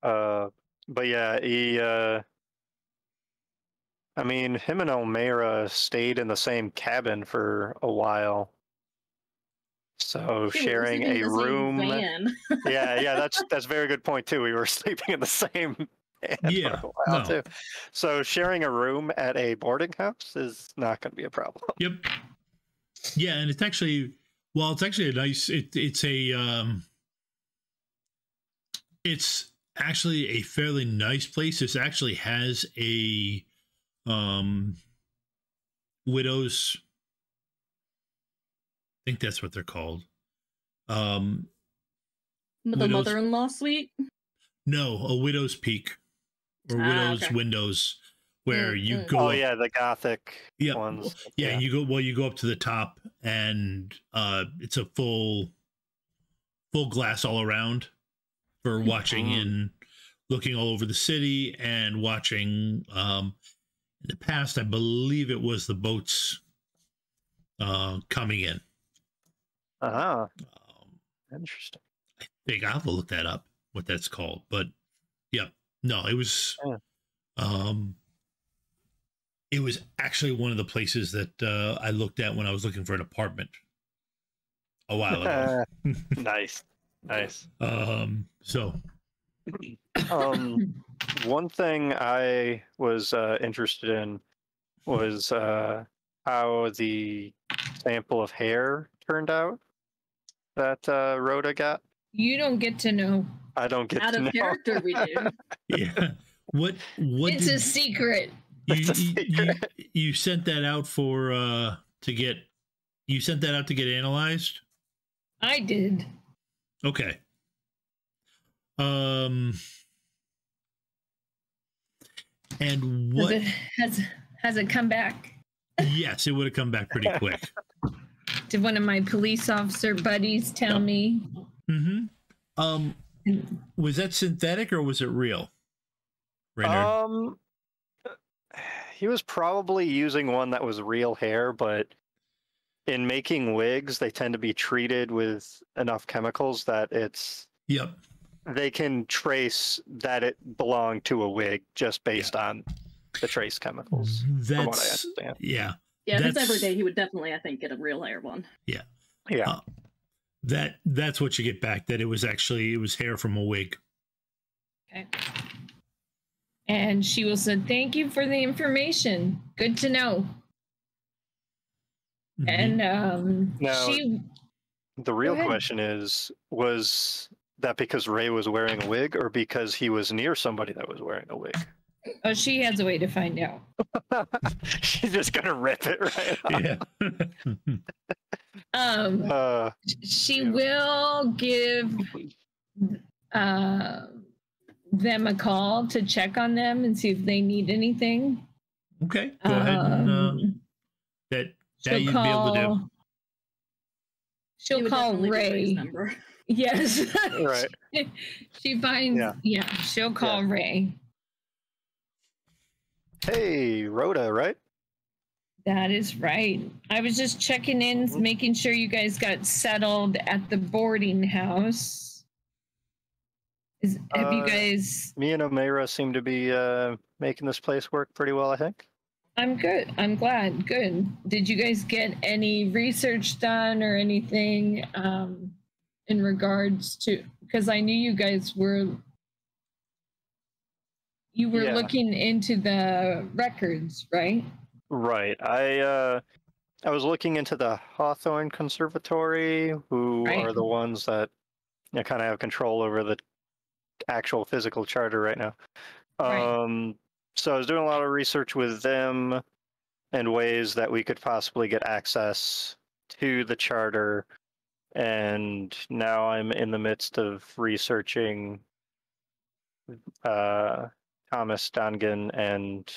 fine. uh, but yeah, he, uh, I mean, him and Omira stayed in the same cabin for a while. So she sharing a room, yeah, yeah, that's that's a very good point too. We were sleeping in the same van yeah, for a while no. too. So sharing a room at a boarding house is not going to be a problem. Yep. Yeah, and it's actually well, it's actually a nice. It, it's a um, it's actually a fairly nice place. This actually has a um, widow's. I think that's what they're called. Um, the mother-in-law suite? No, a widow's peak or ah, widow's okay. windows where mm, you mm. go. Oh, up, yeah, the gothic yeah, ones. Yeah, yeah, you go. Well, you go up to the top, and uh, it's a full, full glass all around for watching mm-hmm. and looking all over the city and watching. Um, in the past, I believe it was the boats uh, coming in. Uh-huh. Um, Interesting. I think I'll have to look that up, what that's called. But yeah, no, it was. Yeah. Um, it was actually one of the places that uh, I looked at when I was looking for an apartment a while ago. Nice, nice. Um, so, um, one thing I was uh, interested in was uh, how the sample of hair turned out that uh, Rhoda got. You don't get to know. I don't get out to know. Out of character, we do. Yeah. What? What? It's did, a secret. You, it's a secret. You, you sent that out for uh, to get. You sent that out to get analyzed. I did. Okay. Um. And what has it, has, has it come back? Yes, it would have come back pretty quick. Did one of my police officer buddies tell oh. me? Mm-hmm. Um. Was that synthetic or was it real? Rendered. Um, he was probably using one that was real hair, but in making wigs, they tend to be treated with enough chemicals that it's yep. They can trace that it belonged to a wig just based yeah. on the trace chemicals. That's from what I understand. yeah, yeah. That's, that's every day. He would definitely, I think, get a real hair one. Yeah, yeah. Uh, that that's what you get back. That it was actually it was hair from a wig. Okay. And she will said, "Thank you for the information. Good to know." Mm-hmm. And um, now, she. The real question is: was that because Ray was wearing a wig, or because he was near somebody that was wearing a wig? Oh, she has a way to find out. She's just gonna rip it right off. Yeah. um. Uh, she yeah. will give. Uh, them a call to check on them and see if they need anything. Okay, go um, ahead. And, um, that that you'd call, be able to do. She'll call Ray. Yes. Right. she, she finds. Yeah. yeah she'll call yeah. Ray. Hey, Rhoda, right? That is right. I was just checking in, mm-hmm. making sure you guys got settled at the boarding house. Is, have uh, you guys... Me and Omera seem to be uh, making this place work pretty well, I think. I'm good. I'm glad. Good. Did you guys get any research done or anything um, in regards to... Because I knew you guys were... You were yeah. looking into the records, right? Right. I uh, I was looking into the Hawthorne Conservatory, who right. are the ones that you know, kind of have control over the actual physical charter right now. Um, right. So I was doing a lot of research with them and ways that we could possibly get access to the charter. And now I'm in the midst of researching uh, Thomas Dongan and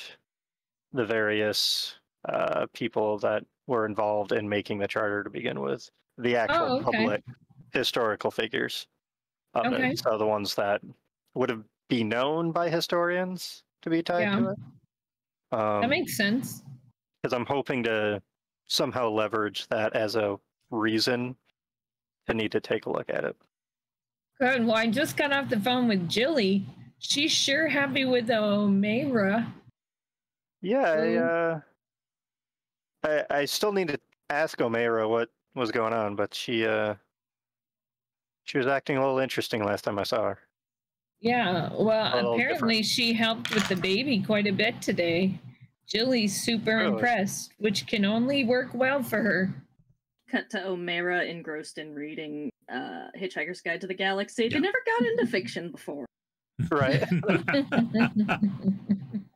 the various uh, people that were involved in making the charter to begin with. The actual oh, okay. public historical figures. Okay. It. So the ones that would have been known by historians to be tied yeah. to it. Um, that makes sense. Because I'm hoping to somehow leverage that as a reason to need to take a look at it. Good. Well, I just got off the phone with Jilly. She's sure happy with Omera. Yeah, um, I, uh, I, I still need to ask Omera what was going on, but she... Uh, She was acting a little interesting last time I saw her. Yeah, well, apparently different. She helped with the baby quite a bit today. Jilly's super really? impressed, which can only work well for her. Cut to Omera engrossed in reading uh, Hitchhiker's Guide to the Galaxy. Yeah. They never got into fiction before. Right?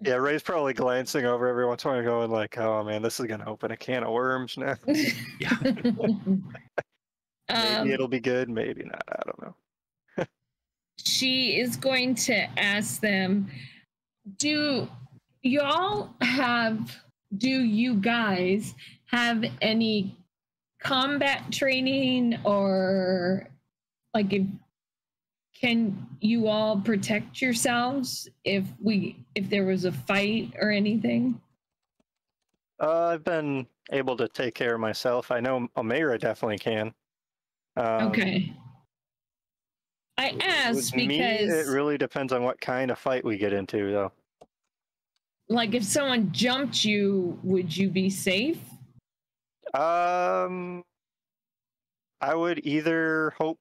Yeah, Ray's probably glancing over every once in a while going like, oh man, this is going to open a can of worms now. Yeah. Maybe um, it'll be good, maybe not. I don't know. She is going to ask them, do y'all have, do you guys have any combat training or like, if, can you all protect yourselves if we if there was a fight or anything? Uh, I've been able to take care of myself. I know Omera definitely can. Um, okay. I asked because... Me, it really depends on what kind of fight we get into, though. Like, if someone jumped you, would you be safe? Um, I would either hope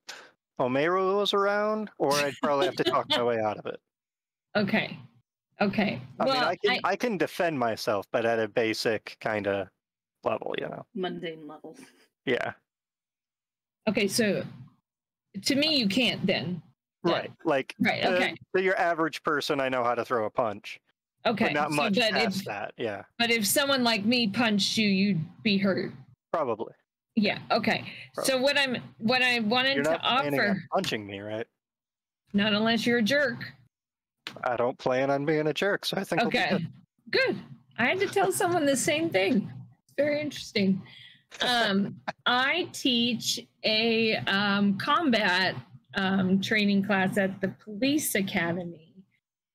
Omero was around, or I'd probably have to talk my way out of it. Okay. Okay. I well, mean, I can, I... I can defend myself, but at a basic kind of level, you know. Mundane level. Yeah. Okay, so... To me, you can't then. Right, like right, okay. To, to your average person, I know how to throw a punch. Okay, but not so, much but past if, that. Yeah. But if someone like me punched you, you'd be hurt. Probably. Yeah. Okay. Probably. So what I'm, what I wanted you're not to offer. Planning on punching me, right? Not unless you're a jerk. I don't plan on being a jerk, so I think. Okay. We'll be good. Good. I had to tell someone the same thing. It's very interesting. um, I teach a um, combat um, training class at the police academy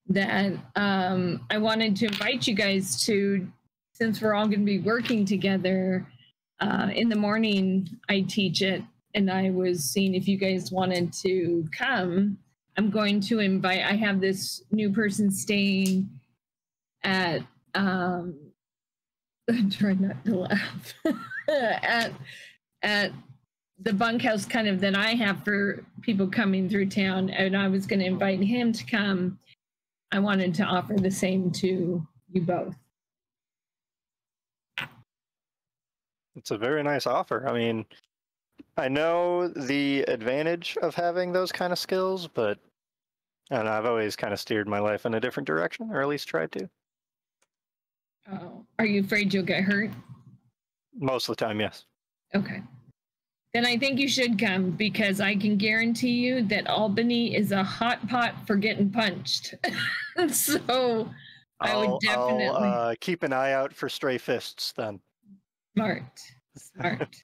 that um, I wanted to invite you guys to, since we're all going to be working together uh, in the morning. I teach it, and I was seeing if you guys wanted to come. I'm going to invite, I have this new person staying at, um, I'm trying not to laugh. at at the bunkhouse kind of that I have for people coming through town, and I was going to invite him to come. I wanted to offer the same to you both. It's a very nice offer. I mean, I know the advantage of having those kind of skills, but I don't know, I've always kind of steered my life in a different direction, or at least tried to. Oh, are you afraid you'll get hurt? Most of the time, yes. Okay. Then I think you should come, because I can guarantee you that Albany is a hot pot for getting punched. So I'll, I would definitely... I'll, uh, keep an eye out for stray fists, then. Smart. Smart.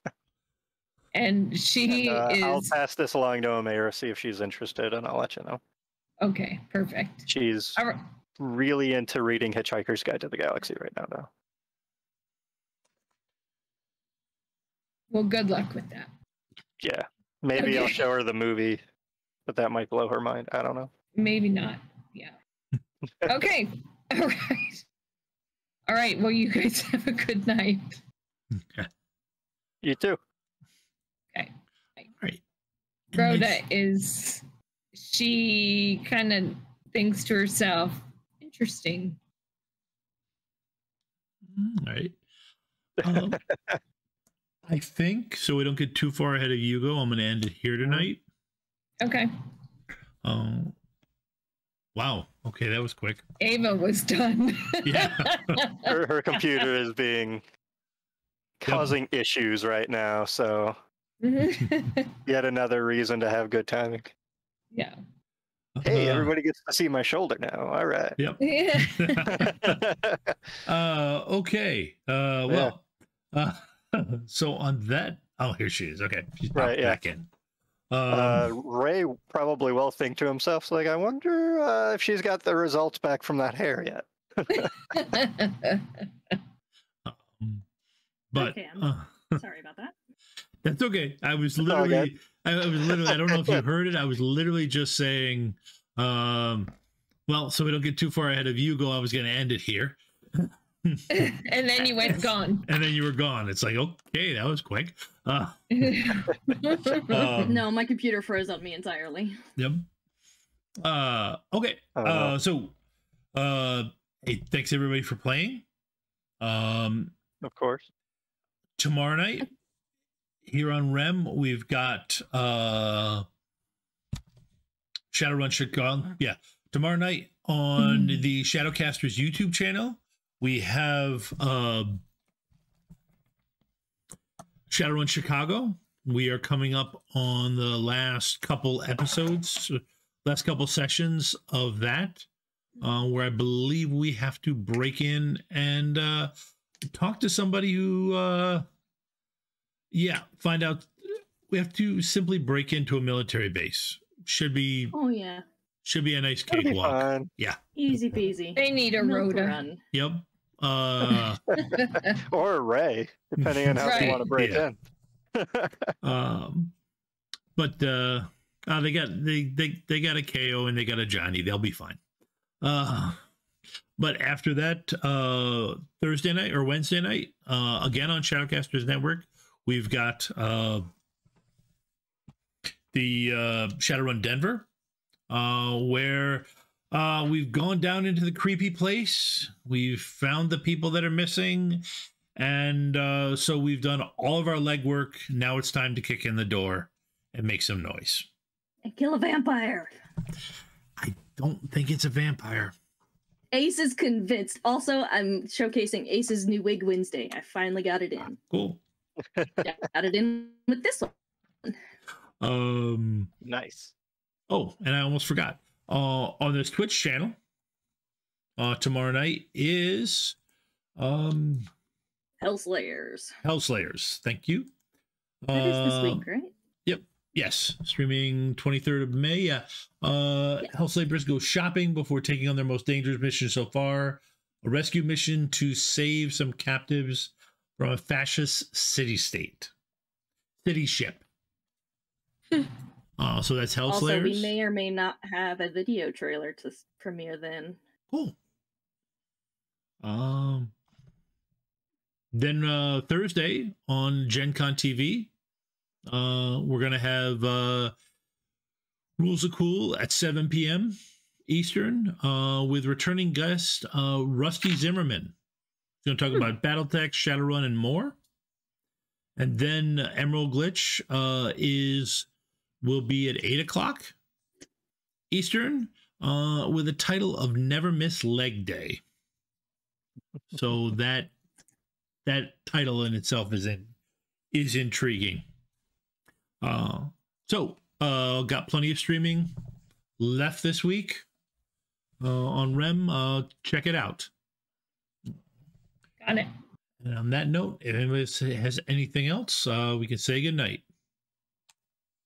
And she and, uh, is... I'll pass this along to Omera, see if she's interested, and I'll let you know. Okay, perfect. She's... All right. Really into reading Hitchhiker's Guide to the Galaxy right now, though. Well, good luck with that. Yeah. Maybe okay. I'll show her the movie, but that might blow her mind. I don't know. Maybe not. Yeah. Okay. All right. All right. Well, you guys have a good night. Okay. You too. Okay. All right. Rhoda nice. is... She kind of thinks to herself, interesting. All right. Um, I think, so we don't get too far ahead of Hugo, I'm going to end it here tonight. Okay. Um. Wow. Okay, that was quick. Ava was done. Yeah. her, her computer is being causing yep. issues right now, so yet another reason to have good timing. Yeah. Hey, uh, everybody gets to see my shoulder now. All right. Yep. Yeah. uh, okay. Uh, well, yeah. uh, so on that, oh, here she is. Okay. She's right, yeah. back in. Um, uh, Ray probably will think to himself, like, I wonder uh, if she's got the results back from that hair yet. um, but okay, uh, sorry about that. That's okay. I was literally... I was literally, I don't know if you heard it. I was literally just saying, um, well, so we don't get too far ahead of Hugo. I was going to end it here. And then you went gone. And then you were gone. It's like, okay, that was quick. Uh, um, no, my computer froze on me entirely. Yep. Uh, okay. Uh, so, uh, hey, thanks everybody for playing. Um, of course. Tomorrow night. Here on R E M, we've got uh, Shadowrun Chicago. Yeah, tomorrow night on mm. the Shadowcasters YouTube channel, we have uh, Shadowrun Chicago. We are coming up on the last couple episodes, last couple sessions of that, uh, where I believe we have to break in and uh, talk to somebody who... Uh, Yeah, find out we have to simply break into a military base. Should be. Oh yeah. Should be a nice cakewalk. Yeah. Easy peasy. They need a road to run. Yep. Uh, or a ray, depending on how right. you want to break yeah. in. um, but uh, oh, they got they they they got a K O and they got a Johnny. They'll be fine. Uh, but after that, uh, Thursday night or Wednesday night, uh, again on Shoutcasters Network, we've got uh, the uh, Shadowrun Denver, uh, where. Uh, we've gone down into the creepy place. We've found the people that are missing. And uh, so we've done all of our legwork. Now it's time to kick in the door and make some noise. And kill a vampire. I don't think it's a vampire. Ace is convinced. Also, I'm showcasing Ace's new wig Wednesday. I finally got it in. Cool. Got it in with this one. Um, nice. Oh, and I almost forgot. Uh, on this Twitch channel, uh, tomorrow night is um, Hellslayers. Hellslayers, thank you. That uh, is this week, right? Yep. Yes, streaming twenty-third of May. Yeah. Uh, yeah. Hellslayers go shopping before taking on their most dangerous mission so far: a rescue mission to save some captives from a fascist city-state, city ship. Uh, so that's Hellslayers. Also, we may or may not have a video trailer to premiere then. Cool. Um, then uh, Thursday on Gen Con T V, uh, we're going to have uh, Rules of Cool at seven p m Eastern uh, with returning guest uh, Rusty Zimmerman. He's going to talk hmm. about Battletech, Shadowrun, and more. And then uh, Emerald Glitch uh, is... will be at eight o'clock Eastern uh, with the title of Never Miss Leg Day. So that that title in itself is in, is intriguing. Uh, so uh, got plenty of streaming left this week uh, on R E M. Uh, check it out. Got it. And on that note, if anybody has anything else, uh, we can say goodnight.